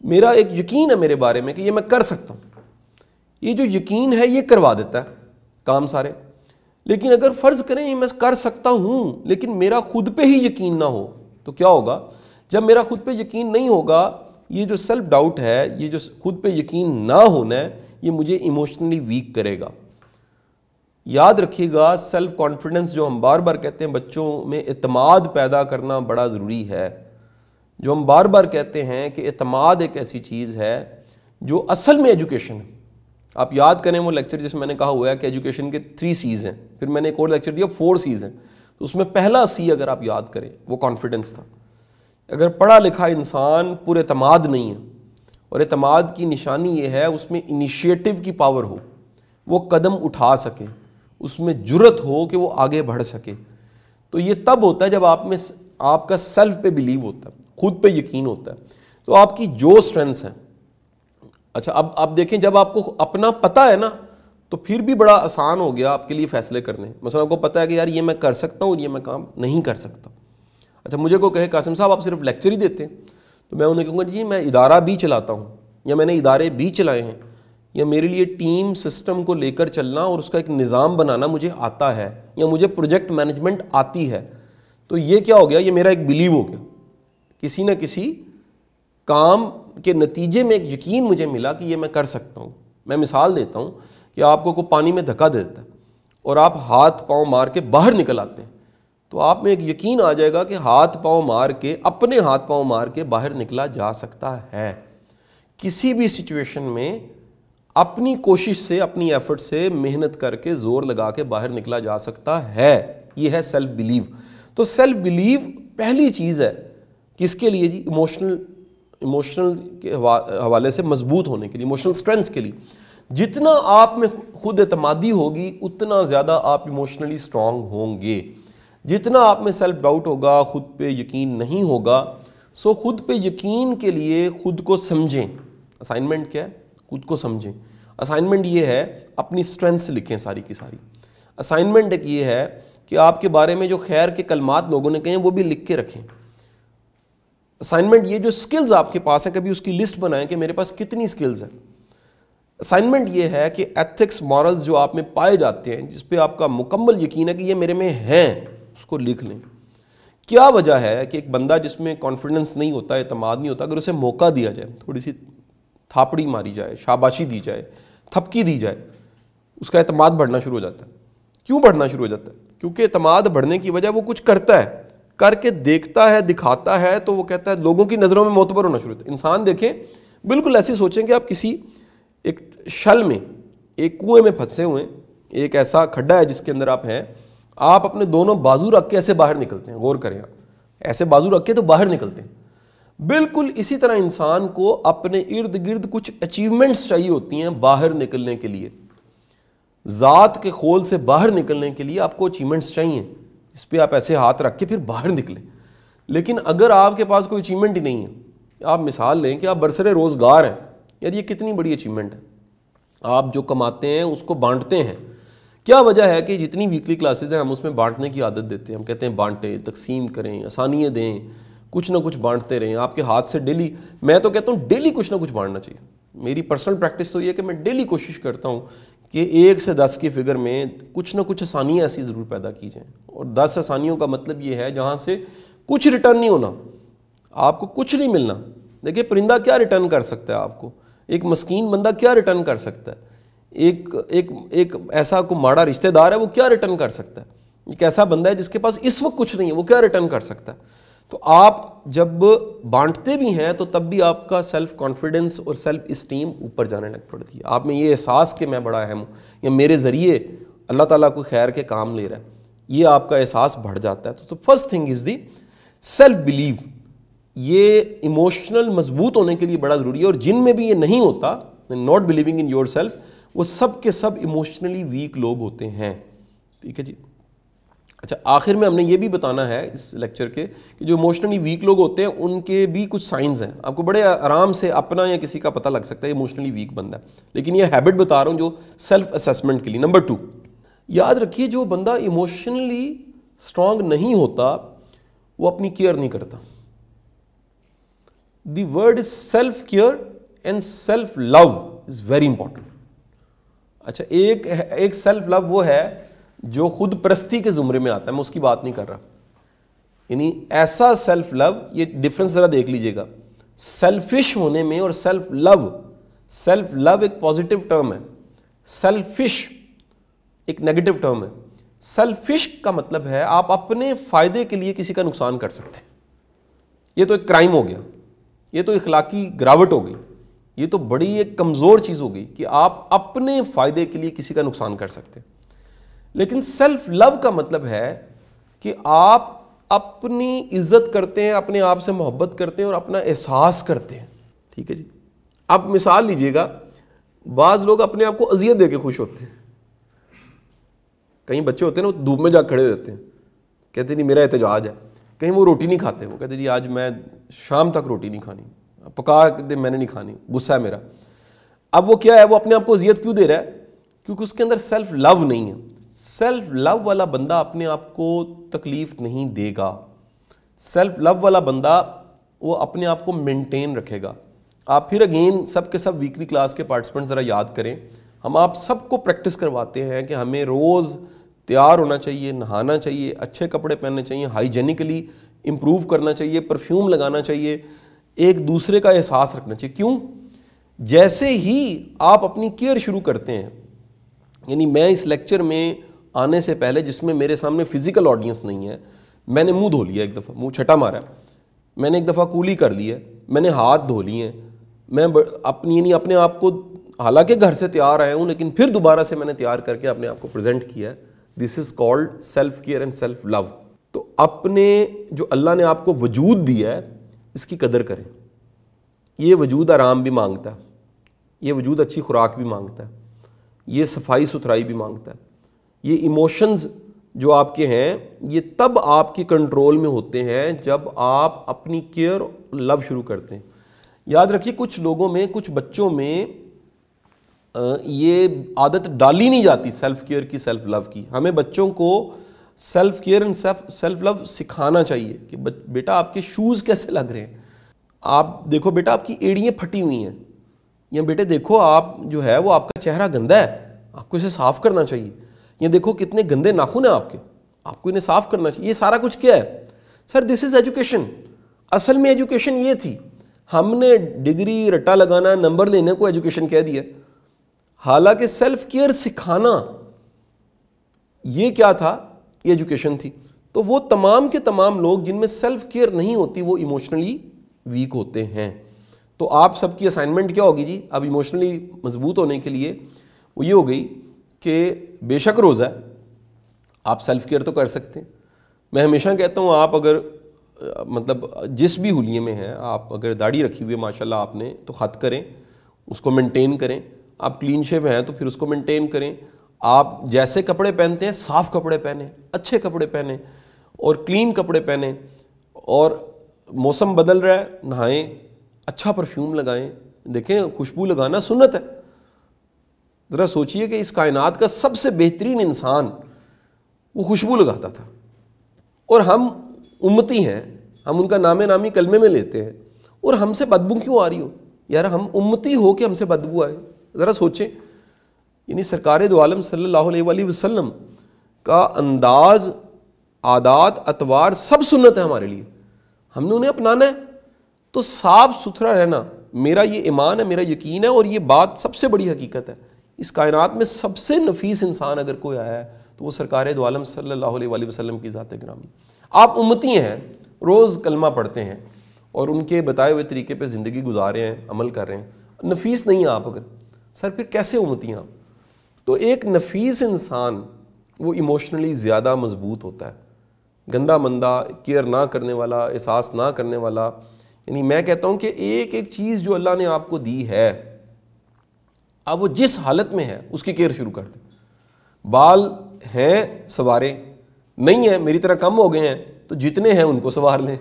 मेरा एक यकीन है मेरे बारे में कि ये मैं कर सकता हूँ। ये जो यकीन है ये करवा देता है काम सारे। लेकिन अगर फ़र्ज़ करें ये मैं कर सकता हूँ लेकिन मेरा खुद पे ही यकीन ना हो तो क्या होगा। जब मेरा खुद पे यकीन नहीं होगा, ये जो सेल्फ डाउट है, ये जो खुद पे यकीन ना होना है, ये मुझे इमोशनली वीक करेगा। याद रखिएगा, सेल्फ कॉन्फिडेंस जो हम बार बार कहते हैं, बच्चों में इत्माद पैदा करना बड़ा ज़रूरी है। जो हम बार बार कहते हैं कि इत्माद एक ऐसी चीज़ है जो असल में एजुकेशन है। आप याद करें वो लेक्चर जिसमें मैंने कहा हुआ है कि एजुकेशन के 3 C's हैं, फिर मैंने एक और लेक्चर दिया 4 C's हैं। तो उसमें पहला C अगर आप याद करें वो कॉन्फिडेंस था। अगर पढ़ा लिखा इंसान पूरे एतमाद नहीं है, और एतमाद की निशानी ये है उसमें इनिशिएटिव की पावर हो, वो कदम उठा सके, उसमें जुर्रत हो कि वो आगे बढ़ सके। तो ये तब होता है जब आप में आपका सेल्फ पे बिलीव होता है, खुद पे यकीन होता है। तो आपकी जो स्ट्रेंथ्स हैं, अच्छा अब आप देखें जब आपको अपना पता है ना तो फिर भी बड़ा आसान हो गया आपके लिए फैसले करने। मसलन आपको पता है कि यार ये मैं कर सकता हूँ और ये मैं काम नहीं कर सकता। अच्छा मुझे को कहे कासिम साहब आप सिर्फ लेक्चर ही देते हैं, तो मैं उन्हें कहूँगा जी मैं इदारा भी चलाता हूँ, या मैंने इदारे भी चलाए हैं, या मेरे लिए टीम सिस्टम को लेकर चलना और उसका एक निज़ाम बनाना मुझे आता है, या मुझे प्रोजेक्ट मैनेजमेंट आती है। तो ये क्या हो गया, ये मेरा एक बिलीव हो गया, किसी न किसी काम के नतीजे में एक यकीन मुझे मिला कि ये मैं कर सकता हूँ। मैं मिसाल देता हूँ कि आपको को पानी में धक्का देता है और आप हाथ पाँव मार के बाहर निकल आते हैं, तो आप में एक यकीन आ जाएगा कि हाथ पाँव मार के, अपने हाथ पाँव मार के बाहर निकला जा सकता है। किसी भी सिचुएशन में अपनी कोशिश से, अपनी एफर्ट से, मेहनत करके, ज़ोर लगा के बाहर निकला जा सकता है। ये है सेल्फ बिलीव। तो सेल्फ बिलीव पहली चीज़ है किसके लिए जी, इमोशनल के हवाले से मजबूत होने के लिए, इमोशनल स्ट्रेंथ के लिए। जितना आप में खुद एतमादी होगी उतना ज़्यादा आप इमोशनली स्ट्रांग होंगे। जितना आप में सेल्फ डाउट होगा, खुद पे यकीन नहीं होगा। सो खुद पे यकीन के लिए खुद को समझें। असाइनमेंट क्या है, खुद को समझें। असाइनमेंट ये है अपनी स्ट्रेंथ्स लिखें सारी की सारी। असाइनमेंट एक ये है कि आपके बारे में जो खैर के कलमात लोगों ने कहे वो भी लिख के रखें। असाइनमेंट ये जो स्किल्स आपके पास हैं कभी उसकी लिस्ट बनाएं कि मेरे पास कितनी स्किल्स हैं। असाइनमेंट ये है कि एथिक्स, मॉरल्स जो आप में पाए जाते हैं, जिस पे आपका मुकम्मल यकीन है कि ये मेरे में हैं, उसको लिख लें। क्या वजह है कि एक बंदा जिसमें कॉन्फिडेंस नहीं होता, एतमाद नहीं होता, अगर उसे मौका दिया जाए, थोड़ी सी थापड़ी मारी जाए, शाबाशी दी जाए, थपकी दी जाए, उसका एतमाद बढ़ना शुरू हो जाता है। क्यों बढ़ना शुरू हो जाता है? क्योंकि एतमाद बढ़ने की वजह वो कुछ करता है, करके देखता है, दिखाता है, तो वो कहता है लोगों की नज़रों में मोतबर होना शुरू होता है। इंसान देखें, बिल्कुल ऐसे सोचें कि आप किसी एक शल में, एक कुएं में फंसे हुए, एक ऐसा खड्डा है जिसके अंदर आप हैं, आप अपने दोनों बाजू रख के ऐसे बाहर निकलते हैं। गौर करें, आप ऐसे बाजू रख के तो बाहर निकलते हैं। बिल्कुल इसी तरह इंसान को अपने इर्द गिर्द कुछ अचीवमेंट्स चाहिए होती हैं बाहर निकलने के लिए। ज़ात के खोल से बाहर निकलने के लिए आपको अचीवमेंट्स चाहिए जिस पर आप ऐसे हाथ रख के फिर बाहर निकलें। लेकिन अगर आपके पास कोई अचीवमेंट ही नहीं है, आप मिसाल लें कि आप बरसरे रोज़गार हैं, यार ये कितनी बड़ी अचीवमेंट है। आप जो कमाते हैं उसको बांटते हैं। क्या वजह है कि जितनी वीकली क्लासेज हैं हम उसमें बांटने की आदत देते हैं। हम कहते हैं बांटें, तकसीम करें, आसानियाँ दें, कुछ ना कुछ बांटते रहें। आपके हाथ से डेली, मैं तो कहता हूँ डेली कुछ ना कुछ बांटना चाहिए। मेरी पर्सनल प्रैक्टिस तो ये है कि मैं डेली कोशिश करता हूँ कि 1 से 10 की फिगर में कुछ ना कुछ आसानियाँ ऐसी ज़रूर पैदा की जाएँ। और 10 आसानियों का मतलब ये है जहाँ से कुछ रिटर्न नहीं होना, आपको कुछ नहीं मिलना। देखिए परिंदा क्या रिटर्न कर सकता है आपको, एक मस्कीन बंदा क्या रिटर्न कर सकता है, एक ऐसा को माड़ा रिश्तेदार है वो क्या रिटर्न कर सकता है, एक ऐसा बंदा है जिसके पास इस वक्त कुछ नहीं है वो क्या रिटर्न कर सकता है। तो आप जब बांटते भी हैं तो तब भी आपका सेल्फ कॉन्फिडेंस और सेल्फ इस्टीम ऊपर जाने लग पड़ती है। आप में ये एहसास कि मैं बड़ा अहम हूँ, या मेरे ज़रिए अल्लाह ताला को खैर के काम ले रहा है, ये आपका एहसास बढ़ जाता है। तो first thing is the self believe. ये इमोशनल मजबूत होने के लिए बड़ा ज़रूरी है। और जिन में भी ये नहीं होता, not believing in your self, वो सब के सब इमोशनली वीक लोग होते हैं। ठीक है जी। अच्छा आखिर में हमने ये भी बताना है इस लेक्चर के कि जो इमोशनली वीक लोग होते हैं उनके भी कुछ साइंस हैं। आपको बड़े आराम से अपना या किसी का पता लग सकता है इमोशनली वीक बंदा। लेकिन ये हैबिट बता रहा हूँ जो सेल्फ असेसमेंट के लिए। नंबर 2, याद रखिए जो बंदा इमोशनली स्ट्रांग नहीं होता वो अपनी केयर नहीं करता। The word is self care and self love is very important. अच्छा, एक सेल्फ लव वो है जो खुद परस्ती के ज़ुमरे में आता है, मैं उसकी बात नहीं कर रहा। यानी ऐसा सेल्फ लव, ये डिफरेंस ज़रा देख लीजिएगा सेल्फिश होने में और सेल्फ लव। सेल्फ लव एक पॉजिटिव टर्म है, सेल्फिश एक नेगेटिव टर्म है। सेल्फिश का मतलब है आप अपने फ़ायदे के लिए किसी का नुकसान कर सकते हैं। ये तो एक क्राइम हो गया, ये तो इखलाकी गिरावट हो गई, ये तो बड़ी एक कमज़ोर चीज़ हो गई कि आप अपने फ़ायदे के लिए किसी का नुकसान कर सकते हैं। लेकिन सेल्फ लव का मतलब है कि आप अपनी इज़्ज़त करते हैं, अपने आप से मोहब्बत करते हैं और अपना एहसास करते हैं। ठीक है जी। आप मिसाल लीजिएगा, बाज़ लोग अपने आप को अजियत दे के खुश होते हैं। कहीं बच्चे होते हैं ना, वो धूप में जा खड़े हो जाते हैं, कहते नहीं मेरा एहतजाज है। कहीं वो रोटी नहीं खाते, वो कहते जी आज मैं शाम तक रोटी नहीं खानी, पका दे मैंने नहीं खानी, गुस्सा है मेरा। अब वो क्या है, वो अपने आप को अजियत क्यों दे रहा है? क्योंकि उसके अंदर सेल्फ लव नहीं है। सेल्फ लव वाला बंदा अपने आप को तकलीफ़ नहीं देगा। सेल्फ लव वाला बंदा वो अपने आप को मेंटेन रखेगा। आप फिर अगेन सब के सब वीकली क्लास के पार्टिसिपेंट्स ज़रा याद करें, हम आप सबको प्रैक्टिस करवाते हैं कि हमें रोज़ तैयार होना चाहिए, नहाना चाहिए, अच्छे कपड़े पहनने चाहिए, हाइजीनिकली इम्प्रूव करना चाहिए, परफ्यूम लगाना चाहिए, एक दूसरे का एहसास रखना चाहिए। क्यों? जैसे ही आप अपनी केयर शुरू करते हैं, यानी मैं इस लेक्चर में आने से पहले, जिसमें मेरे सामने फिजिकल ऑडियंस नहीं है, मैंने मुंह धो लिया, एक दफ़ा मुंह छटा मारा, मैंने एक दफ़ा कूली कर ली है, मैंने हाथ धो लिए हैं, मैं अपनी यानी अपने आप को हालांकि घर से तैयार आया हूँ लेकिन फिर दोबारा से मैंने तैयार करके अपने आप को प्रेजेंट किया है। This is called self care and self love. तो अपने जो अल्लाह ने आपको वजूद दिया है इसकी कदर करें। ये वजूद आराम भी मांगता है, ये वजूद अच्छी खुराक भी मांगता है, ये सफाई सुथराई भी मांगता है। ये इमोशंस जो आपके हैं ये तब आपके कंट्रोल में होते हैं जब आप अपनी केयर लव शुरू करते हैं। याद रखिए कुछ लोगों में, कुछ बच्चों में ये आदत डाली नहीं जाती सेल्फ केयर की, सेल्फ लव की। हमें बच्चों को self care and self love सिखाना चाहिए कि बेटा आपके शूज़ कैसे लग रहे हैं, आप देखो बेटा आपकी एड़ियाँ फटी हुई हैं, या बेटे देखो आप जो है वो आपका चेहरा गंदा है, आपको इसे साफ़ करना चाहिए, या देखो कितने गंदे नाखून हैं आपके, आपको इन्हें साफ़ करना चाहिए। ये सारा कुछ क्या है सर? This is education. असल में एजुकेशन ये थी, हमने डिग्री, रट्टा लगाना, नंबर लेने को एजुकेशन कह दिया। हालांकि सेल्फ केयर सिखाना ये क्या था? ये एजुकेशन थी। तो वो तमाम के तमाम लोग जिनमें सेल्फ केयर नहीं होती वो इमोशनली वीक होते हैं। तो आप सबकी असाइनमेंट क्या होगी जी? अब इमोशनली मजबूत होने के लिए वो ये हो गई कि बेशक रोज़ा है, आप सेल्फ केयर तो कर सकते हैं। मैं हमेशा कहता हूँ आप अगर मतलब जिस भी हुलिये में हैं, आप अगर दाढ़ी रखी हुई है माशाल्लाह आपने, तो ख़त करें, उसको मेंटेन करें। आप क्लीन शेव हैं तो फिर उसको मेंटेन करें। आप जैसे कपड़े पहनते हैं साफ़ कपड़े पहने, अच्छे कपड़े पहने और क्लीन कपड़े पहने। और मौसम बदल रहा है, नहाएं, अच्छा परफ्यूम लगाएं। देखें खुशबू लगाना सुन्नत है। ज़रा सोचिए कि इस कायनात का सबसे बेहतरीन इंसान वो खुशबू लगाता था, और हम उम्मती हैं, हम उनका नामे नामी कलमे में लेते हैं, और हमसे बदबू क्यों आ रही हो? यार हम उम्मती हो कि हमसे बदबू आए, ज़रा सोचें। यानी सरकार दो आलम सल्लल्लाहु अलैहि वसल्लम का अंदाज़, आदात, अतवार सब सुन्नत है हमारे लिए, हमने उन्हें अपनाना है। तो साफ़ सुथरा रहना मेरा ये ईमान है, मेरा यकीन है, और ये बात सबसे बड़ी हकीकत है। इस कायनात में सबसे नफीस इंसान अगर कोई आया है तो वो सरकार दो आलम सल्लल्लाहु अलैहि वसल्लम की ज़ात गिरामी। आप उम्मती हैं, रोज़ कलमा पढ़ते हैं और उनके बताए हुए तरीके पर ज़िंदगी गुजारे हैं, अमल कर रहे हैं, नफीस नहीं है आप अगर, सर फिर कैसे उम्मती हैं आप? तो एक नफीस इंसान वो इमोशनली ज़्यादा मजबूत होता है। गंदा मंदा, केयर ना करने वाला, एहसास ना करने वाला, यानी मैं कहता हूँ कि एक एक चीज़ जो अल्लाह ने आपको दी है, अब वो जिस हालत में है उसकी केयर शुरू कर दे। बाल हैं सवारे नहीं हैं, मेरी तरह कम हो गए हैं तो जितने हैं उनको सवार लें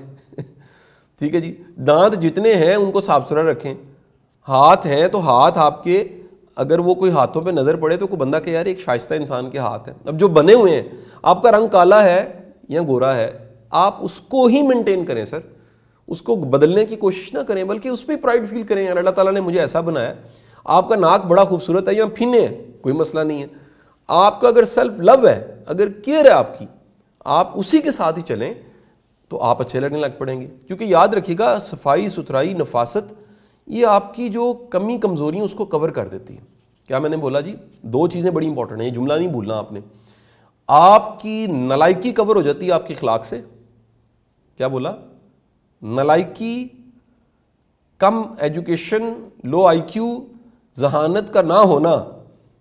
ठीक है जी। दांत जितने हैं उनको साफ सुथरा रखें। हाथ हैं तो हाथ आपके, अगर वो कोई हाथों पे नज़र पड़े तो कोई बंदा कहे यार एक शाइस्ता इंसान के हाथ हैं। अब जो बने हुए हैं, आपका रंग काला है या गोरा है, आप उसको ही मेंटेन करें सर, उसको बदलने की कोशिश ना करें, बल्कि उस पर प्राइड फील करें, यार अल्लाह ताला ने मुझे ऐसा बनाया। आपका नाक बड़ा खूबसूरत है या फिने है, कोई मसला नहीं है। आपका अगर सेल्फ लव है, अगर केयर है आपकी, आप उसी के साथ ही चलें तो आप अच्छे लगने लग पड़ेंगे। क्योंकि याद रखिएगा सफाई सुथराई नफासत ये आपकी जो कमी कमज़ोरियाँ उसको कवर कर देती है। क्या मैंने बोला जी? दो चीज़ें बड़ी इंपॉर्टेंट हैं, ये जुमला नहीं भूलना आपने। आपकी नलायकी कवर हो जाती है आपके अखलाक से। क्या बोला? नलायकी, कम एजुकेशन, लो आईक्यू, जहानत का ना होना,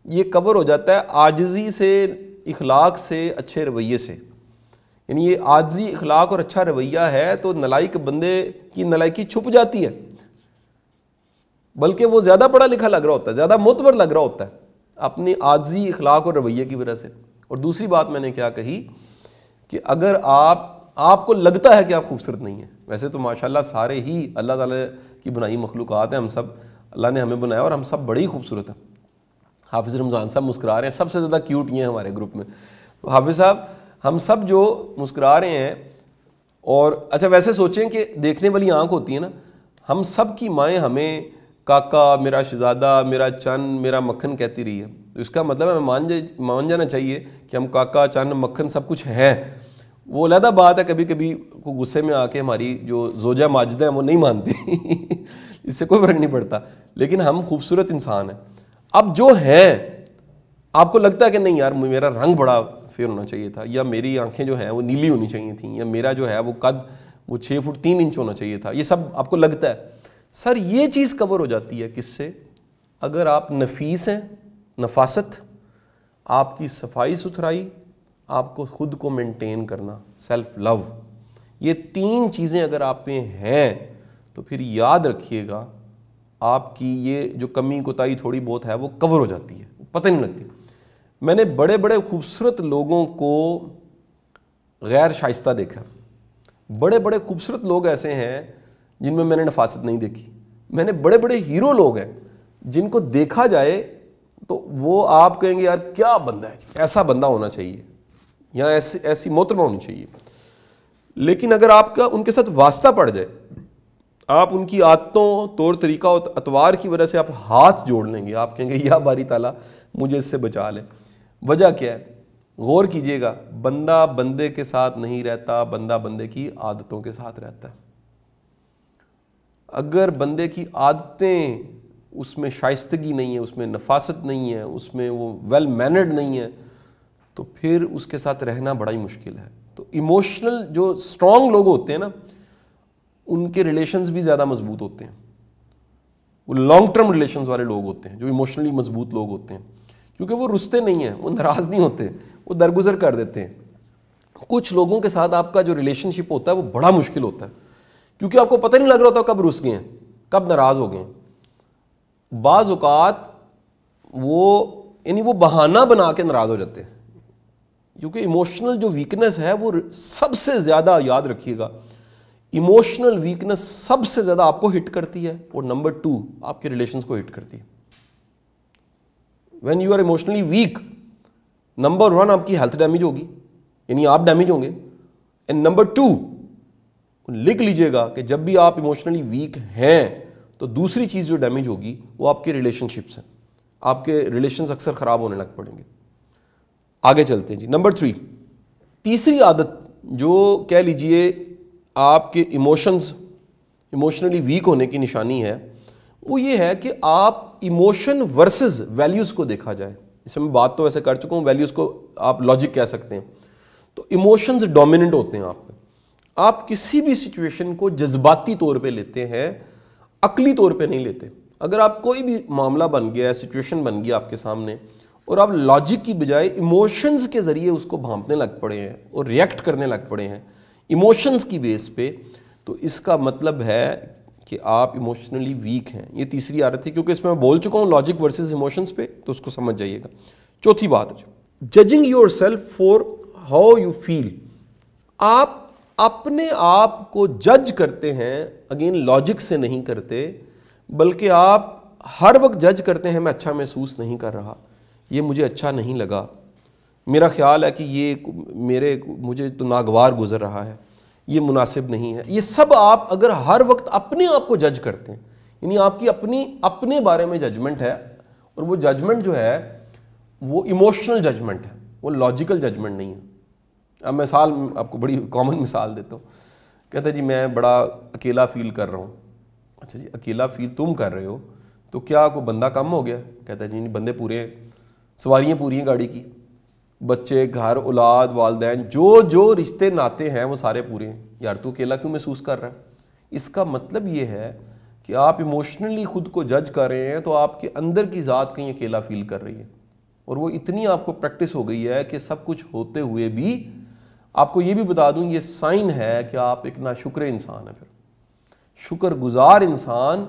ये कवर हो जाता है आजिज़ी से, इखलाक से, अच्छे रवैये से। यानी ये आजिज़ी, इखलाक और अच्छा रवैया है तो नलायक बंदे की नलायकी छुप जाती है, बल्कि वो ज़्यादा पढ़ा लिखा लग रहा होता है, ज़्यादा मोतबर लग रहा होता है अपनी आजिज़ी, इखलाक और रवैये की वजह से। और दूसरी बात मैंने क्या कही कि अगर आपको लगता है कि आप खूबसूरत नहीं हैं, वैसे तो माशाल्लाह सारे ही अल्लाह ताला की बनाई मखलूक़ात हैं, हम सब अल्लाह ने हमें बनाया और हम सब बड़े ही खूबसूरत हैं। हाफिज़ रमज़ान साहब मुस्कुरा रहे हैं, सबसे ज़्यादा क्यूट ये हैं हमारे ग्रुप में। तो हाफिज़ साहब, हम सब जो मुस्कुरा रहे हैं, और अच्छा वैसे सोचें कि देखने वाली आँख होती है ना, हम सब की माएँ हमें काका, मेरा शहज़ादा, मेरा चंद, मेरा मक्खन कहती रही है। तो इसका मतलब हमें मान जाना चाहिए कि हम काका, चंद, मक्खन सब कुछ हैं। वो अलहदा बात है कभी कभी को गुस्से में आके हमारी जो जोजा माजदा है वो नहीं मानती इससे कोई फ़र्क नहीं पड़ता, लेकिन हम खूबसूरत इंसान हैं। अब जो हैं, आपको लगता है कि नहीं यार मेरा रंग बड़ा फेयर होना चाहिए था, या मेरी आँखें जो हैं वो नीली होनी चाहिए थी, या मेरा जो है वो कद वो 6 फुट 3 इंच होना चाहिए था, ये सब आपको लगता है। सर ये चीज़ कवर हो जाती है किससे? अगर आप नफीस हैं, नफासत, आपकी सफाई सुथराई, आपको ख़ुद को मेंटेन करना, सेल्फ लव, ये 3 चीज़ें अगर आप में हैं तो फिर याद रखिएगा आपकी ये जो कमी कोताही थोड़ी बहुत है वो कवर हो जाती है, पता नहीं लगती। मैंने बड़े बड़े खूबसूरत लोगों को गैर शाइस्ता देखा। बड़े बड़े खूबसूरत लोग ऐसे हैं जिनमें मैंने नफासत नहीं देखी। मैंने बड़े बड़े हीरो लोग हैं जिनको देखा जाए तो वो आप कहेंगे यार क्या बंदा है, ऐसा बंदा होना चाहिए, या ऐसी मोहतरमा होनी चाहिए। लेकिन अगर आपका उनके साथ वास्ता पड़ जाए, आप उनकी आदतों, तौर तरीका और अतवार की वजह से आप हाथ जोड़ लेंगे, आप कहेंगे या बारी ताला मुझे इससे बचा ले। वजह क्या है? गौर कीजिएगा, बंदा बंदे के साथ नहीं रहता, बंदा बंदे की आदतों के साथ रहता है। अगर बंदे की आदतें, उसमें शाइस्तगी नहीं है, उसमें नफासत नहीं है, उसमें वो वेल मैनर्ड नहीं है, तो फिर उसके साथ रहना बड़ा ही मुश्किल है। तो इमोशनल जो स्ट्रॉन्ग लोग होते हैं ना, उनके रिलेशंस भी ज़्यादा मजबूत होते हैं। वो लॉन्ग टर्म रिलेशंस वाले लोग होते हैं, जो इमोशनली मजबूत लोग होते हैं, क्योंकि वो रुसते नहीं हैं, वो नाराज़ नहीं होते, वो दरगुजर कर देते हैं। कुछ लोगों के साथ आपका जो रिलेशनशिप होता है वो बड़ा मुश्किल होता है, क्योंकि आपको पता नहीं लग रहा होता कब रुस गए हैं, कब नाराज़ हो गए हैं। बाज़ औक़ात वो यानी वो बहाना बना के नाराज़ हो जाते हैं, क्योंकि इमोशनल जो वीकनेस है वो सबसे ज़्यादा, याद रखिएगा इमोशनल वीकनेस सबसे ज़्यादा आपको हिट करती है, और नंबर 2 आपके रिलेशंस को हिट करती है। When you are emotionally weak, number 1 आपकी हेल्थ डैमेज होगी, यानी आप डैमेज होंगे, एंड नंबर 2 लिख लीजिएगा कि जब भी आप इमोशनली वीक हैं तो दूसरी चीज़ जो डैमेज होगी वो आपके रिलेशनशिप्स हैं, आपके रिलेशंस अक्सर ख़राब होने लग पड़ेंगे। आगे चलते हैं जी, नंबर 3, तीसरी आदत जो कह लीजिए आपके इमोशनली वीक होने की निशानी है, वो ये है कि आप इमोशन वर्सेस वैल्यूज़ को देखा जाए। इसमें बात तो वैसे कर चुका हूँ, वैल्यूज़ को आप लॉजिक कह सकते हैं। तो इमोशंस डोमिनेंट होते हैं आप पे, आप किसी भी सिचुएशन को जज्बाती तौर पे लेते हैं, अकली तौर पे नहीं लेते। अगर आप कोई भी मामला बन गया, सिचुएशन बन गया आपके सामने, और आप लॉजिक की बजाय इमोशंस के ज़रिए उसको भांपने लग पड़े हैं और रिएक्ट करने लग पड़े हैं इमोशंस की बेस पे, तो इसका मतलब है कि आप इमोशनली वीक हैं। ये तीसरी आदत है, क्योंकि इसमें मैं बोल चुका हूँ लॉजिक वर्सेस इमोशंस पे, तो उसको समझ जाइएगा। चौथी बात, judging yourself for how you feel, आप अपने आप को जज करते हैं, अगेन लॉजिक से नहीं करते, बल्कि आप हर वक्त जज करते हैं मैं अच्छा महसूस नहीं कर रहा, ये मुझे अच्छा नहीं लगा, मेरा ख्याल है कि ये मुझे तो नागवार गुजर रहा है, ये मुनासिब नहीं है। ये सब आप अगर हर वक्त अपने आप को जज करते हैं, यानी आपकी अपने बारे में जजमेंट है, और वो जजमेंट जो है वो इमोशनल जजमेंट है, वो लॉजिकल जजमेंट नहीं है। अब मिसाल आपको बड़ी कॉमन मिसाल देता हूँ, कहता है जी मैं बड़ा अकेला फ़ील कर रहा हूँ। अच्छा जी, अकेला फ़ील तुम कर रहे हो तो क्या कोई बंदा कम हो गया? कहता है जी नहीं, बंदे पूरे हैं, सवारियाँ पूरी हैं गाड़ी की, बच्चे, घर, औलाद, वालदैन, जो जो रिश्ते नाते हैं वो सारे पूरे हैं। यार तू अकेला क्यों महसूस कर रहा है? इसका मतलब ये है कि आप इमोशनली ख़ुद को जज कर रहे हैं, तो आपके अंदर की ज़ात कहीं अकेला फ़ील कर रही है, और वो इतनी आपको प्रैक्टिस हो गई है कि सब कुछ होते हुए भी आपको ये भी बता दूं, ये साइन है कि आप एक नाशुक्र इंसान हैं। फिर शुक्रगुजार इंसान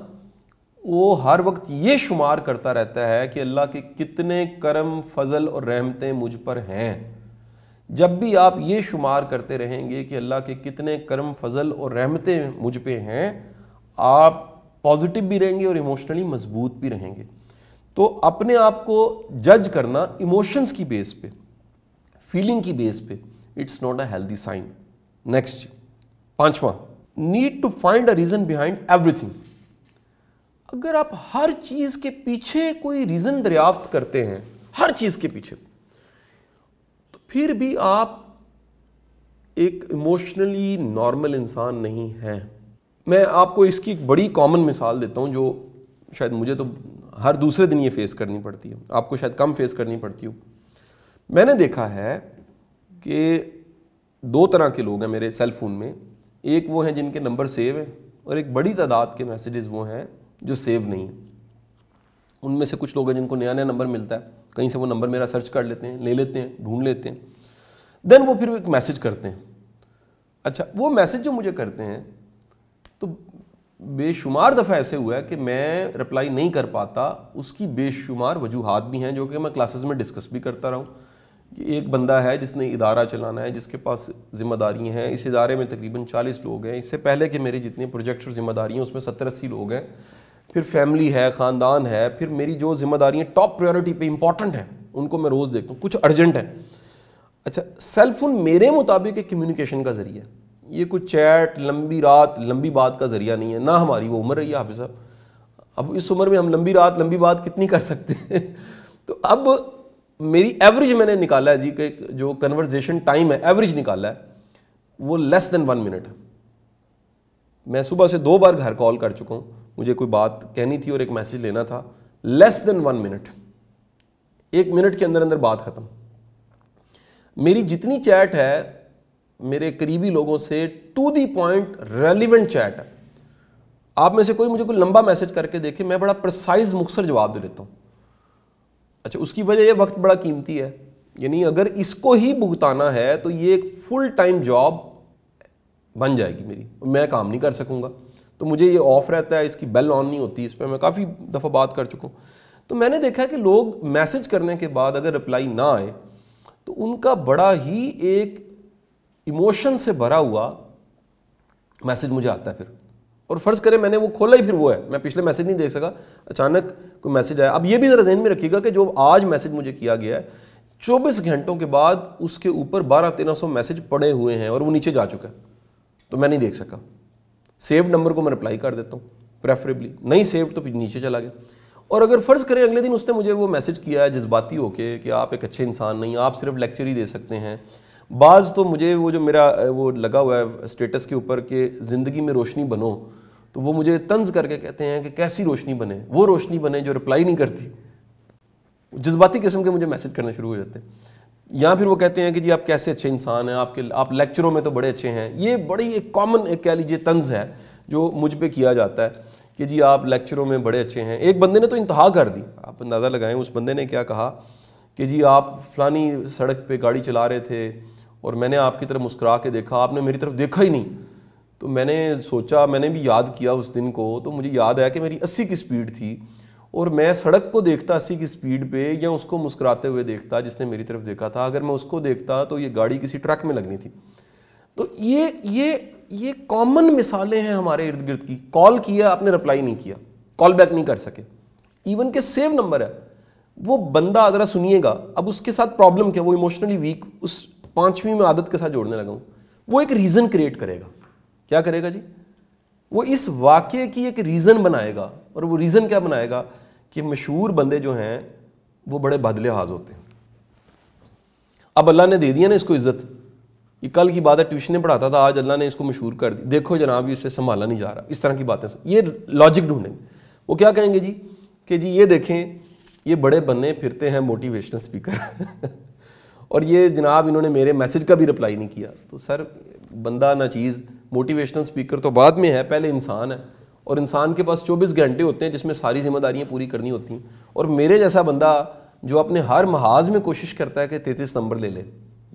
वो हर वक्त ये शुमार करता रहता है कि अल्लाह के कितने करम, फजल और रहमतें मुझ पर हैं। जब भी आप ये शुमार करते रहेंगे कि अल्लाह के कितने करम, फजल और रहमतें मुझ पे हैं, आप पॉजिटिव भी रहेंगे और इमोशनली मजबूत भी रहेंगे। तो अपने आप को जज करना इमोशंस की बेस पे, फीलिंग की बेस पे, it's not a healthy sign. Next, पांचवा, need to find a reason behind everything. अगर आप हर चीज़ के पीछे कोई रीज़न दरियाफ्त करते हैं, हर चीज़ के पीछे, तो फिर भी आप एक इमोशनली नॉर्मल इंसान नहीं हैं। मैं आपको इसकी एक बड़ी कॉमन मिसाल देता हूँ, जो शायद मुझे तो हर दूसरे दिन ये फेस करनी पड़ती है, आपको शायद कम फेस करनी पड़ती हो। मैंने देखा है कि दो तरह के लोग हैं मेरे सेल फ़ोन में, एक वो हैं जिनके नंबर सेव हैं और एक बड़ी तादाद के मैसेजेस वो हैं जो सेव नहीं हैं। उनमें से कुछ लोग हैं जिनको नया नया नंबर मिलता है, कहीं से वो नंबर मेरा सर्च कर लेते हैं, ले लेते हैं, ढूंढ लेते हैं, देन वो फिर एक मैसेज करते हैं। अच्छा, वो मैसेज जो मुझे करते हैं, तो बेशुमार दफ़ा ऐसे हुआ है कि मैं रिप्लाई नहीं कर पाता। उसकी बेशुमार वजूहात भी हैं, जो कि मैं क्लासेस में डिस्कस भी करता रहा हूँ। एक बंदा है जिसने इदारा चलाना है, जिसके पास जिम्मेदारियां हैं, इस इदारे में तकरीबन 40 लोग हैं। इससे पहले कि मेरे जितने प्रोजेक्ट्स और जिम्मेदारियां, उसमें 70-80 लोग हैं। फिर फैमिली है, ख़ानदान है, फिर मेरी जो जिम्मेदारियां टॉप प्रायोरिटी पे इंपॉर्टेंट हैं, उनको मैं रोज़ देखता हूँ, कुछ अर्जेंट है। अच्छा, सेल फ़ोन मेरे मुताबिक एक कम्युनिकेशन का ज़रिया, ये कुछ चैट, लंबी रात, लंबी बात का ज़रिया नहीं है। ना हमारी वो उम्र रही है हाफिज़ साहब, अब इस उम्र में हम लंबी रात, लंबी बात कितनी कर सकते हैं। तो अब मेरी एवरेज मैंने निकाला है जी, कि जो कन्वर्जेशन टाइम है, एवरेज निकाला है, वो लेस देन 1 मिनट है। मैं सुबह से 2 बार घर कॉल कर चुका हूँ, मुझे कोई बात कहनी थी और एक मैसेज लेना था, लेस देन 1 मिनट, 1 मिनट के अंदर अंदर बात ख़त्म। मेरी जितनी चैट है मेरे करीबी लोगों से, to the point relevant chat है। आप में से कोई मुझे कोई लंबा मैसेज करके देखे, मैं बड़ा प्रिसाइज, मुखसर जवाब दे देता हूँ। अच्छा, उसकी वजह यह वक्त बड़ा कीमती है, यानी अगर इसको ही भुगताना है तो ये एक फुल टाइम जॉब बन जाएगी मेरी, मैं काम नहीं कर सकूंगा। तो मुझे ये ऑफ रहता है, इसकी बेल ऑन नहीं होती, इस पर मैं काफ़ी दफ़ा बात कर चुका हूँ। तो मैंने देखा कि लोग मैसेज करने के बाद अगर रिप्लाई ना आए तो उनका बड़ा ही एक इमोशन से भरा हुआ मैसेज मुझे आता है। फिर और फ़र्ज़ करें मैंने वो खोला ही, फिर वो है, मैं पिछले मैसेज नहीं देख सका, अचानक कोई मैसेज आया। अब ये भी ज़रा जहन में रखिएगा कि जो आज मैसेज मुझे किया गया है, 24 घंटों के बाद उसके ऊपर 1200-1300 मैसेज पड़े हुए हैं और वो नीचे जा चुका है, तो मैं नहीं देख सका। सेव नंबर को मैं रिप्लाई कर देता हूँ प्रेफरेबली, नहीं सेव तो नीचे चला गया। और अगर फ़र्ज़ करें अगले दिन उसने मुझे वो मैसेज किया है जज्बाती होके कि आप एक अच्छे इंसान नहीं, आप सिर्फ लेक्चर ही दे सकते हैं। बाज़ तो मुझे वो जो मेरा वो लगा हुआ है स्टेटस के ऊपर कि ज़िंदगी में रोशनी बनो, तो वो मुझे तंज़ करके कहते हैं कि कैसी रोशनी बने, वो रोशनी बने जो रिप्लाई नहीं करती। जज्बाती किस्म के मुझे मैसेज करने शुरू हो जाते हैं। या फिर वो कहते हैं कि जी आप कैसे अच्छे इंसान हैं, आपके आप लेक्चरों में तो बड़े अच्छे हैं। ये बड़ी एक कॉमन, एक कह लीजिए तंज़ है जो मुझ पर किया जाता है कि जी आप लेक्चरों में बड़े अच्छे हैं। एक बंदे ने तो इंतहा कर दी, आप अंदाज़ा लगाएं उस बंदे ने क्या कहा कि जी आप फलानी सड़क पर गाड़ी चला रहे थे और मैंने आपकी तरफ मुस्कुरा के देखा, आपने मेरी तरफ देखा ही नहीं। तो मैंने सोचा, मैंने भी याद किया उस दिन को, तो मुझे याद आया कि मेरी 80 की स्पीड थी और मैं सड़क को देखता 80 की स्पीड पे, या उसको मुस्कुराते हुए देखता जिसने मेरी तरफ देखा था, अगर मैं उसको देखता तो ये गाड़ी किसी ट्रक में लगनी थी। तो ये कॉमन मिसालें हैं हमारे इर्द गिर्द की। कॉल किया आपने, रिप्लाई नहीं किया, कॉल बैक नहीं कर सके, इवन के सेव नंबर है। वो बंदा, ज़रा सुनिएगा, अब उसके साथ प्रॉब्लम क्या, वो इमोशनली वीक, उस 5वीं में आदत के साथ जोड़ने लगा हूँ। वो एक रीज़न क्रिएट करेगा। क्या करेगा जी, वो इस वाक़े की एक रीज़न बनाएगा। और वो रीज़न क्या बनाएगा कि मशहूर बंदे जो हैं वो बड़े बदले हाज होते हैं। अब अल्लाह ने दे दिया ना इसको इज़्ज़त। ये कल की बात है, ट्यूशनें पढ़ाता था, आज अल्लाह ने इसको मशहूर कर दी। देखो जनाब ये इसे संभाला नहीं जा रहा, इस तरह की बातें। ये लॉजिक ढूंढेंगे, वो क्या कहेंगे जी कि जी ये देखें ये बड़े बने फिरते हैं मोटिवेशनल स्पीकर और ये जनाब इन्होंने मेरे मैसेज का भी रिप्लाई नहीं किया। तो सर बंदा ना चीज़ मोटिवेशनल स्पीकर तो बाद में है, पहले इंसान है, और इंसान के पास 24 घंटे होते हैं जिसमें सारी जिम्मेदारियाँ पूरी करनी होती हैं। और मेरे जैसा बंदा जो अपने हर महाज में कोशिश करता है कि 33 नंबर ले ले,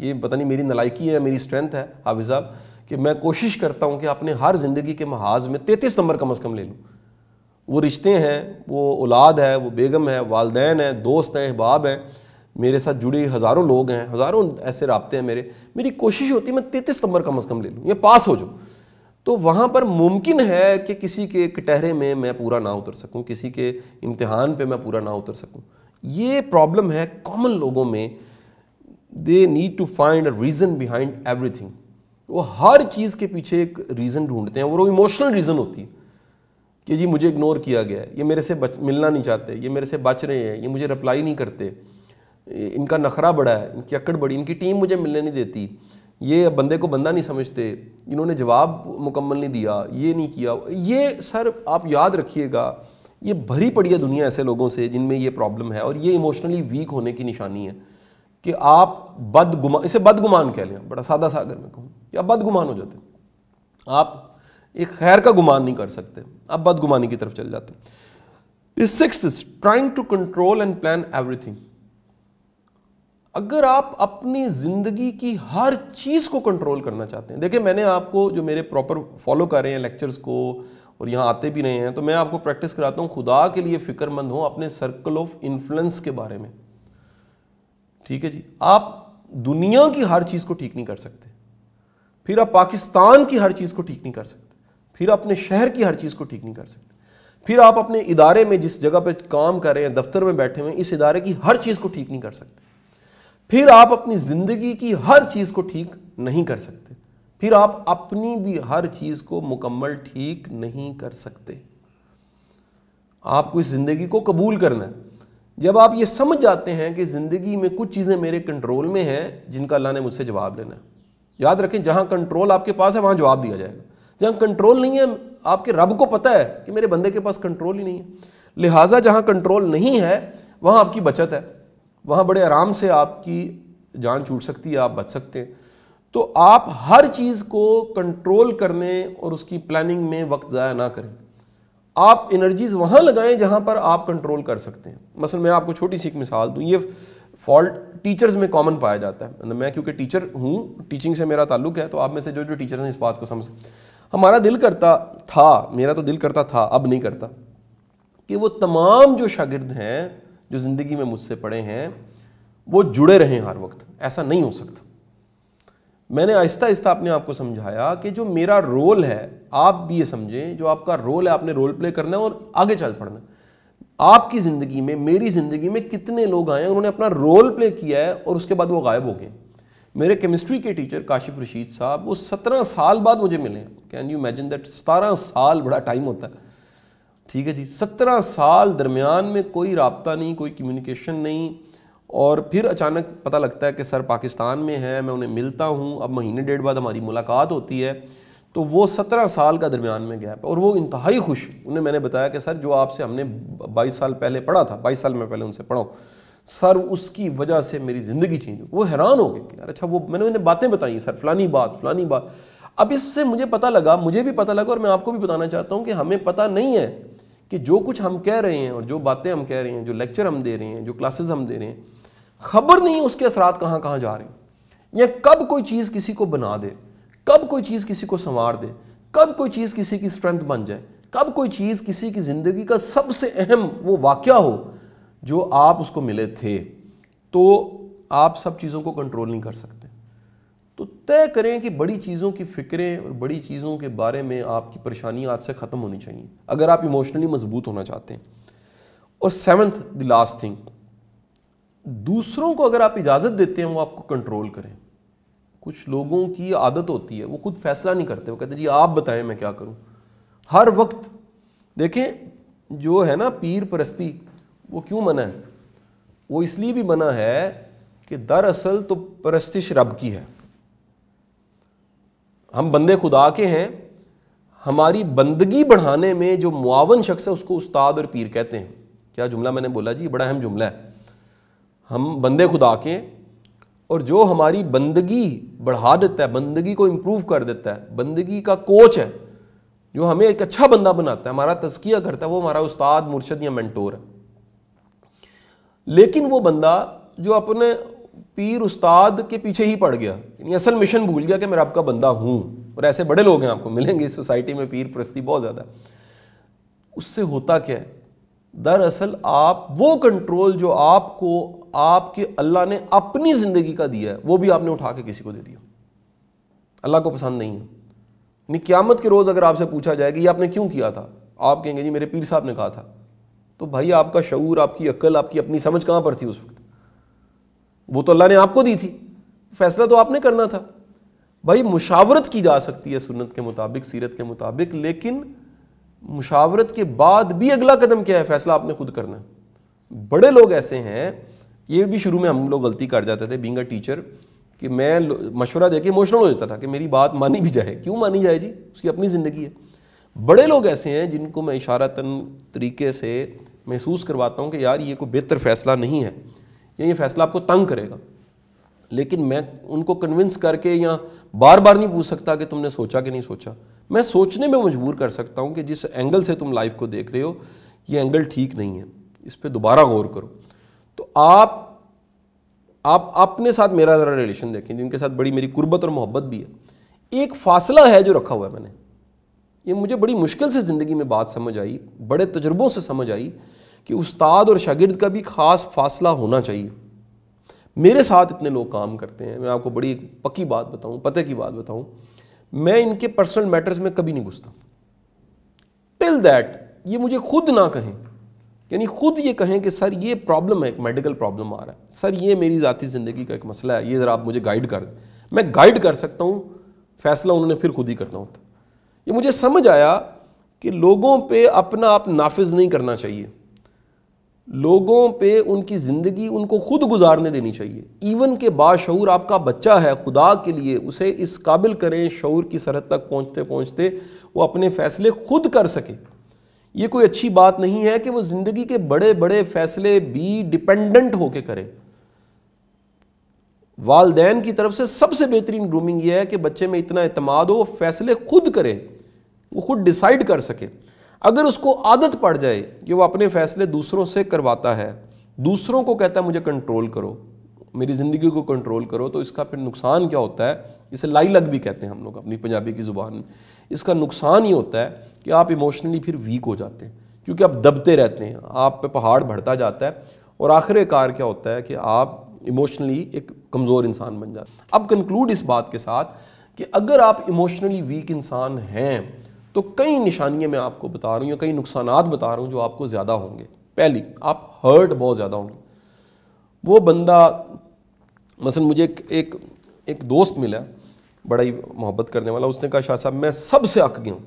ये पता नहीं मेरी नलायकी है, मेरी स्ट्रेंथ है हाफिज़ साहब, कि मैं कोशिश करता हूँ कि अपने हर ज़िंदगी के महाज में 33 नंबर कम से कम ले लूँ। वो रिश्ते हैं, वो औलाद है, वो बेगम है, वालदैन है, दोस्त हैं, अहबाब हैं, मेरे साथ जुड़े हज़ारों लोग हैं, हज़ारों ऐसे राब्ते हैं मेरे। मेरी कोशिश होती है मैं 33 नंबर कम से कम ले लूँ या पास हो जाऊँ। तो वहाँ पर मुमकिन है कि किसी के कटहरे में मैं पूरा ना उतर सकूँ, किसी के इम्तिहान पर मैं पूरा ना उतर सकूँ। ये प्रॉब्लम है कॉमन लोगों में। They need to find a reason behind everything. वो हर चीज़ के पीछे एक रीज़न ढूंढते हैं, और वो इमोशनल रीज़न होती है कि जी मुझे इग्नोर किया गया है, ये मेरे से मिलना नहीं चाहते, ये मेरे से बच रहे हैं, ये मुझे रिप्लाई नहीं करते, इनका नखरा बड़ा है, इनकी अकड़ बड़ी, इनकी टीम मुझे मिलने नहीं देती, ये बंदे को बंदा नहीं समझते, इन्होंने जवाब मुकम्मल नहीं दिया, ये नहीं किया। ये सर आप याद रखिएगा, ये भरी पड़ी है दुनिया ऐसे लोगों से जिनमें ये प्रॉब्लम है, और ये इमोशनली वीक होने की निशानी है कि आप बदगुमान, इसे बदगुमान कह लें, बड़ा सादा सा अगर मैं कहूँ, कि आप बदगुमान हो जाते हैं, आप एक खैर का गुमान नहीं कर सकते, आप बदगुमानी की तरफ चल जाते हैं। Sixth is trying to control and plan everything. अगर आप अपनी ज़िंदगी की हर चीज़ को कंट्रोल करना चाहते हैं, देखिए मैंने आपको जो मेरे प्रॉपर फॉलो कर रहे हैं लेक्चर्स को और यहाँ आते भी रहे हैं, तो मैं आपको प्रैक्टिस कराता हूँ खुदा के लिए फ़िक्रमंद हो अपने सर्कल ऑफ इन्फ्लुएंस के बारे में। ठीक है जी, आप दुनिया की हर चीज़ को ठीक नहीं कर सकते, फिर आप पाकिस्तान की हर चीज़ को ठीक नहीं कर सकते, फिर अपने शहर की हर चीज़ को ठीक नहीं कर सकते, फिर आप अपने इदारे में जिस जगह पर काम कर रहे हैं, दफ्तर में बैठे हुए हैं, इस इदारे की हर चीज़ को ठीक नहीं कर सकते, फिर आप अपनी ज़िंदगी की हर चीज़ को ठीक नहीं कर सकते, फिर आप अपनी भी हर चीज़ को मुकम्मल ठीक नहीं कर सकते। आपको इस ज़िंदगी को कबूल करना है। जब आप ये समझ जाते हैं कि ज़िंदगी में कुछ चीज़ें मेरे कंट्रोल में हैं जिनका अल्लाह ने मुझसे जवाब लेना है, याद रखें जहाँ कंट्रोल आपके पास है वहाँ जवाब दिया जाएगा, जहाँ कंट्रोल नहीं है आपके रब को पता है कि मेरे बंदे के पास कंट्रोल ही नहीं है, लिहाजा जहाँ कंट्रोल नहीं है वहाँ आपकी बचत है, वहाँ बड़े आराम से आपकी जान छूट सकती है, आप बच सकते हैं। तो आप हर चीज़ को कंट्रोल करने और उसकी प्लानिंग में वक्त ज़ाया ना करें, आप एनर्जीज़ वहाँ लगाएं जहाँ पर आप कंट्रोल कर सकते हैं। मसलन मैं आपको छोटी सी एक मिसाल दूँ, ये फॉल्ट टीचर्स में कॉमन पाया जाता है। मैं क्योंकि टीचर हूँ, टीचिंग से मेरा ताल्लुक है, तो आप में से जो जो टीचर्स हैं इस बात को समझ, हमारा दिल करता था, मेरा तो दिल करता था, अब नहीं करता, कि वो तमाम जो शागिर्द हैं जो ज़िंदगी में मुझसे पढ़े हैं वो जुड़े रहें हर वक्त। ऐसा नहीं हो सकता। मैंने आहिस्ता आहिस्ता अपने आप को समझाया कि जो मेरा रोल है, आप भी ये समझें जो आपका रोल है, आपने रोल प्ले करना है और आगे चल पड़ना है। आपकी ज़िंदगी में, मेरी ज़िंदगी में कितने लोग आए हैं उन्होंने अपना रोल प्ले किया है और उसके बाद वो गायब हो गए। मेरे केमिस्ट्री के टीचर काशिफ रशीद साहब वो 17 साल बाद मुझे मिले। Can you imagine that? 17 साल बड़ा टाइम होता है। ठीक है जी, 17 साल दरमियान में कोई रबता नहीं, कोई कम्युनिकेशन नहीं, और फिर अचानक पता लगता है कि सर पाकिस्तान में है। मैं उन्हें मिलता हूँ, अब महीने डेढ़ बाद हमारी मुलाकात होती है। तो वो 17 साल का दरमियान में गैप है और वो इंतहाई खुश। उन्हें मैंने बताया कि सर जो आपसे हमने 22 साल पहले पढ़ा था, 22 साल में पहले उनसे पढ़ाऊँ सर, उसकी वजह से मेरी ज़िंदगी चेंज हो। वो हैरान हो गए यार, अच्छा वो मैंने उन्हें बातें बताई सर, फलानी बात फलानी बात। अब इससे मुझे पता लगा, मुझे भी पता लगा और मैं आपको भी बताना चाहता हूँ कि हमें पता नहीं है कि जो कुछ हम कह रहे हैं और जो बातें हम कह रहे हैं, जो लेक्चर हम दे रहे हैं, जो क्लासेस हम दे रहे हैं, खबर नहीं उसके असरात कहाँ कहाँ जा रहे हैं, या कब कोई चीज़ किसी को बना दे, कब कोई चीज़ किसी को संवार दे, कब कोई चीज़ किसी की स्ट्रेंथ बन जाए, कब कोई चीज़ किसी की ज़िंदगी का सबसे अहम वो वाक़या हो जो आप उसको मिले थे। तो आप सब चीज़ों को कंट्रोल नहीं कर सकते। तो तय करें कि बड़ी चीज़ों की फ़िक्रें और बड़ी चीज़ों के बारे में आपकी परेशानी आज से ख़त्म होनी चाहिए अगर आप इमोशनली मजबूत होना चाहते हैं। और सेवंथ द लास्ट थिंग, दूसरों को अगर आप इजाज़त देते हैं वो आपको कंट्रोल करें। कुछ लोगों की आदत होती है वो खुद फैसला नहीं करते, वो कहते हैं जी आप बताएं मैं क्या करूं हर वक्त। देखें जो है ना पीर परस्ती, वो क्यों मना है? वो इसलिए भी मना है कि दरअसल तो परस्तिश रब की है, हम बंदे खुदा के हैं, हमारी बंदगी बढ़ाने में जो मुआवन शख्स है उसको उस्ताद और पीर कहते हैं। क्या जुमला मैंने बोला जी, बड़ा अहम जुमला है। हम बंदे खुदा के हैं और जो हमारी बंदगी बढ़ा देता है, बंदगी को इम्प्रूव कर देता है, बंदगी का कोच है, जो हमें एक अच्छा बंदा बनाता है, हमारा तज़किया करता है, वो हमारा उस्ताद मुर्शद या मेंटोर है। लेकिन वो बंदा जो अपने पीर उस्ताद के पीछे ही पड़ गया, यानी असल मिशन भूल गया कि मैं रब का बंदा हूँ, और ऐसे बड़े लोग हैं आपको मिलेंगे इस सोसाइटी में, पीर परस्ती बहुत ज़्यादा। उससे होता क्या है, दरअसल आप वो कंट्रोल जो आपको आपके अल्लाह ने अपनी ज़िंदगी का दिया है वो भी आपने उठा के किसी को दे दिया। अल्लाह को पसंद नहीं है। यानी क़यामत के रोज़ अगर आपसे पूछा जाए कि ये आपने क्यों किया था, आप कहेंगे जी मेरे पीर साहब ने कहा था। तो भाई आपका शऊर, आपकी अक्ल, आपकी अपनी समझ कहाँ पर थी उस वक्त? वो तो अल्लाह ने आपको दी थी, फैसला तो आपने करना था। भाई मुशावरत की जा सकती है सुन्नत के मुताबिक, सीरत के मुताबिक, लेकिन मुशावरत के बाद भी अगला कदम क्या है, फैसला आपने खुद करना है। बड़े लोग ऐसे हैं, ये भी शुरू में हम लोग गलती कर जाते थे बीइंग अ टीचर, कि मैं मशवरा देके इमोशनल हो जाता था कि मेरी बात मानी भी जाए। क्यों मानी जाए जी, उसकी अपनी ज़िंदगी है। बड़े लोग ऐसे हैं जिनको मैं इशारतन तरीके से महसूस करवाता हूँ कि यार ये कोई बेहतर फ़ैसला नहीं है, या ये फ़ैसला आपको तंग करेगा, लेकिन मैं उनको कन्विंस करके या बार बार नहीं पूछ सकता कि तुमने सोचा कि नहीं सोचा। मैं सोचने में मजबूर कर सकता हूँ कि जिस एंगल से तुम लाइफ को देख रहे हो ये एंगल ठीक नहीं है, इस पर दोबारा गौर करो। तो आप अपने साथ मेरा ज़रा रिलेशन देखें, जिनके साथ बड़ी मेरी कुर्बत और मोहब्बत भी है। एक फ़ासला है जो रखा हुआ है मैंने, ये मुझे बड़ी मुश्किल से ज़िंदगी में बात समझ आई, बड़े तजुर्बों से समझ आई कि उस्ताद और शागिर्द का भी ख़ास फासला होना चाहिए। मेरे साथ इतने लोग काम करते हैं, मैं आपको बड़ी पक्की बात बताऊं, पते की बात बताऊं, मैं इनके पर्सनल मैटर्स में कभी नहीं घुसता टिल दैट ये मुझे खुद ना कहें, यानी खुद ये कहें कि सर ये प्रॉब्लम है, एक मेडिकल प्रॉब्लम आ रहा है, सर ये मेरी ज़ाती ज़िंदगी का एक मसला है, ये ज़रा आप मुझे गाइड कर दें। मैं गाइड कर सकता हूँ, फैसला उन्होंने फिर खुद ही करना होता। ये मुझे समझ आया कि लोगों पर अपना आप नाफिज नहीं करना चाहिए, लोगों पे उनकी ज़िंदगी उनको खुद गुजारने देनी चाहिए। इवन के बाशऊर आपका बच्चा है, खुदा के लिए उसे इस काबिल करें शऊर की सरहद तक पहुँचते पहुँचते वो अपने फ़ैसले खुद कर सके। ये कोई अच्छी बात नहीं है कि वो ज़िंदगी के बड़े बड़े फ़ैसले भी डिपेंडेंट होके करे। वालदैन की तरफ से सबसे बेहतरीन ग्रूमिंग ये है कि बच्चे में इतना एतमाद हो, फ़ैसले खुद करे, वो खुद डिसाइड कर सके। अगर उसको आदत पड़ जाए कि वो अपने फ़ैसले दूसरों से करवाता है, दूसरों को कहता है मुझे कंट्रोल करो, मेरी ज़िंदगी को कंट्रोल करो, तो इसका फिर नुकसान क्या होता है, इसे लाई लग भी कहते हैं हम लोग अपनी पंजाबी की ज़ुबान में। इसका नुकसान ही होता है कि आप इमोशनली फिर वीक हो जाते हैं, क्योंकि आप दबते रहते हैं, आप पे पहाड़ बढ़ता जाता है और आखिरकार क्या होता है कि आप इमोशनली एक कमज़ोर इंसान बन जाते हैं। अब कंक्लूड इस बात के साथ कि अगर आप इमोशनली वीक इंसान हैं तो कई निशानियाँ मैं आपको बता रहा हूँ या कई नुकसानात बता रहा हूँ जो आपको ज़्यादा होंगे। पहली, आप हर्ट बहुत ज़्यादा होंगे। वो बंदा मसलन मुझे एक दोस्त मिला, बड़ा ही मोहब्बत करने वाला, उसने कहा शाह साहब मैं सबसे अक गया हूँ,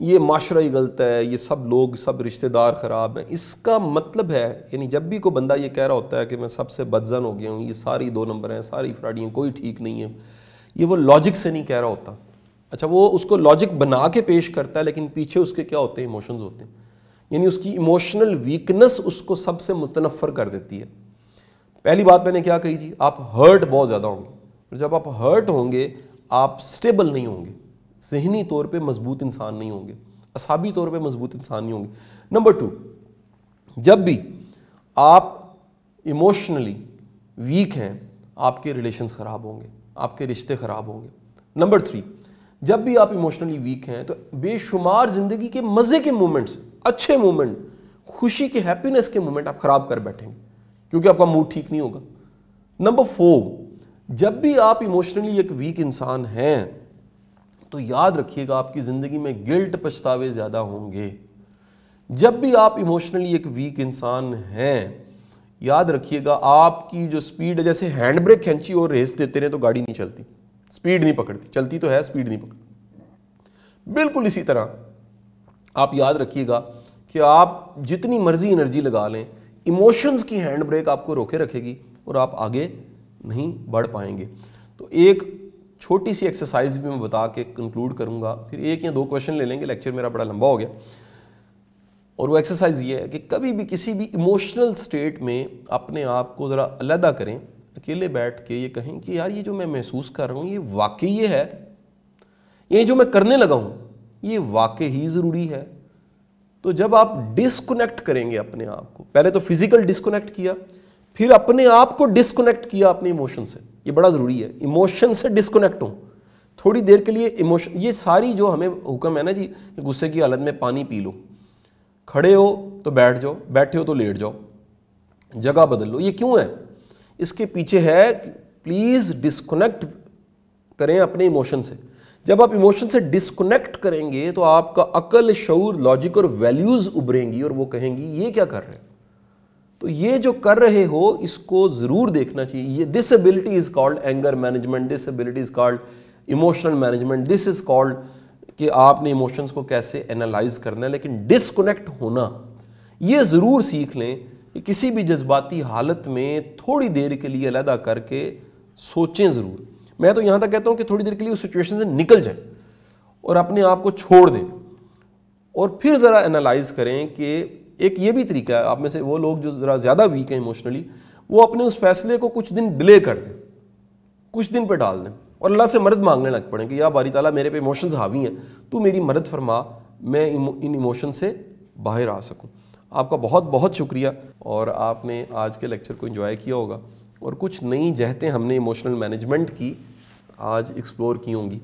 ये माशरा ही गलत है, ये सब लोग, सब रिश्तेदार ख़राब हैं। इसका मतलब है यानी जब भी कोई बंदा ये कह रहा होता है कि मैं सबसे बदजन हो गया हूँ, ये सारी दो नंबर हैं, सारी फ्राडियाँ, कोई ठीक नहीं है, ये वो लॉजिक से नहीं कह रहा होता। अच्छा, वो उसको लॉजिक बना के पेश करता है, लेकिन पीछे उसके क्या होते हैं, इमोशंस होते हैं। यानी उसकी इमोशनल वीकनेस उसको सबसे मुतनफ़र कर देती है। पहली बात मैंने क्या कही जी, आप हर्ट बहुत ज़्यादा होंगे, और जब आप हर्ट होंगे आप स्टेबल नहीं होंगे, ज़हनी तौर पे मजबूत इंसान नहीं होंगे, असाबी तौर पे मजबूत इंसान नहीं होंगे। नंबर टू, जब भी आप इमोशनली वीक हैं आपके रिलेशंस ख़राब होंगे, आपके रिश्ते ख़राब होंगे। नंबर थ्री, जब भी आप इमोशनली वीक हैं तो बेशुमार ज़िंदगी के मज़े के मोमेंट्स, अच्छे मोमेंट, खुशी के, हैप्पीनेस के मोमेंट आप ख़राब कर बैठेंगे, क्योंकि आपका मूड ठीक नहीं होगा। नंबर फोर, जब भी आप इमोशनली एक वीक इंसान हैं तो याद रखिएगा आपकी ज़िंदगी में गिल्ट, पछतावे ज़्यादा होंगे। जब भी आप इमोशनली एक वीक इंसान हैं याद रखिएगा आपकी जो स्पीड है, जैसे हैंड ब्रेक खींची और रेस देते रहे तो गाड़ी नहीं चलती, स्पीड नहीं पकड़ती, चलती तो है स्पीड नहीं पकड़ती। बिल्कुल इसी तरह आप याद रखिएगा कि आप जितनी मर्जी एनर्जी लगा लें इमोशंस की हैंड ब्रेक आपको रोके रखेगी और आप आगे नहीं बढ़ पाएंगे। तो एक छोटी सी एक्सरसाइज भी मैं बता के कंक्लूड करूंगा, फिर एक या दो क्वेश्चन ले लेंगे, लेक्चर मेरा बड़ा लंबा हो गया। और वो एक्सरसाइज ये है कि कभी भी किसी भी इमोशनल स्टेट में अपने आप को ज़रा अलहदा करें, अकेले बैठ के ये कहें कि यार ये जो मैं महसूस कर रहा हूँ ये वाकई ये है, ये जो मैं करने लगा हूँ ये वाकई ही ज़रूरी है। तो जब आप डिस्कनेक्ट करेंगे अपने आप को, पहले तो फिजिकल डिस्कनेक्ट किया, फिर अपने आप को डिस्कनेक्ट किया अपने इमोशन से, ये बड़ा ज़रूरी है, इमोशन से डिस्कनेक्ट हो थोड़ी देर के लिए। इमोशन ये सारी जो हमें हुक्म है ना जी, गुस्से की हालत में पानी पी लो, खड़े हो तो बैठ जाओ, बैठे हो तो लेट जाओ, जगह बदल लो, ये क्यों है? इसके पीछे है प्लीज़ डिस्कनेक्ट करें अपने इमोशन से। जब आप इमोशन से डिस्कनेक्ट करेंगे तो आपका अकल, शऊर, लॉजिक और वैल्यूज़ उभरेंगी और वो कहेंगी ये क्या कर रहे हैं। तो ये जो कर रहे हो इसको ज़रूर देखना चाहिए। ये this ability is called anger management, this ability is called emotional management, this is called कि आपने इमोशंस को कैसे एनालाइज करना है। लेकिन डिस्कनेक्ट होना ये ज़रूर सीख लें कि किसी भी जज्बाती हालत में थोड़ी देर के लिए अलहदा करके सोचें ज़रूर। मैं तो यहाँ तक कहता हूँ कि थोड़ी देर के लिए उस सिचुएशन से निकल जाएं और अपने आप को छोड़ दें और फिर ज़रा एनालाइज करें कि एक ये भी तरीका है, आप में से वो लोग जो ज़रा ज़्यादा वीक हैं इमोशनली, वो अपने उस फैसले को कुछ दिन डिले कर दें, कुछ दिन पे डाल दें और अल्लाह से मदद मांगने लग पड़ें कि या बारी ताला मेरे पे इमोशंस हावी हैं, तू मेरी मदद फरमा, मैं इन इमोशन से बाहर आ सकूँ। आपका बहुत बहुत शुक्रिया। और आपने आज के लेक्चर को एंजॉय किया होगा और कुछ नई जहतें हमने इमोशनल मैनेजमेंट की आज एक्सप्लोर की होंगी।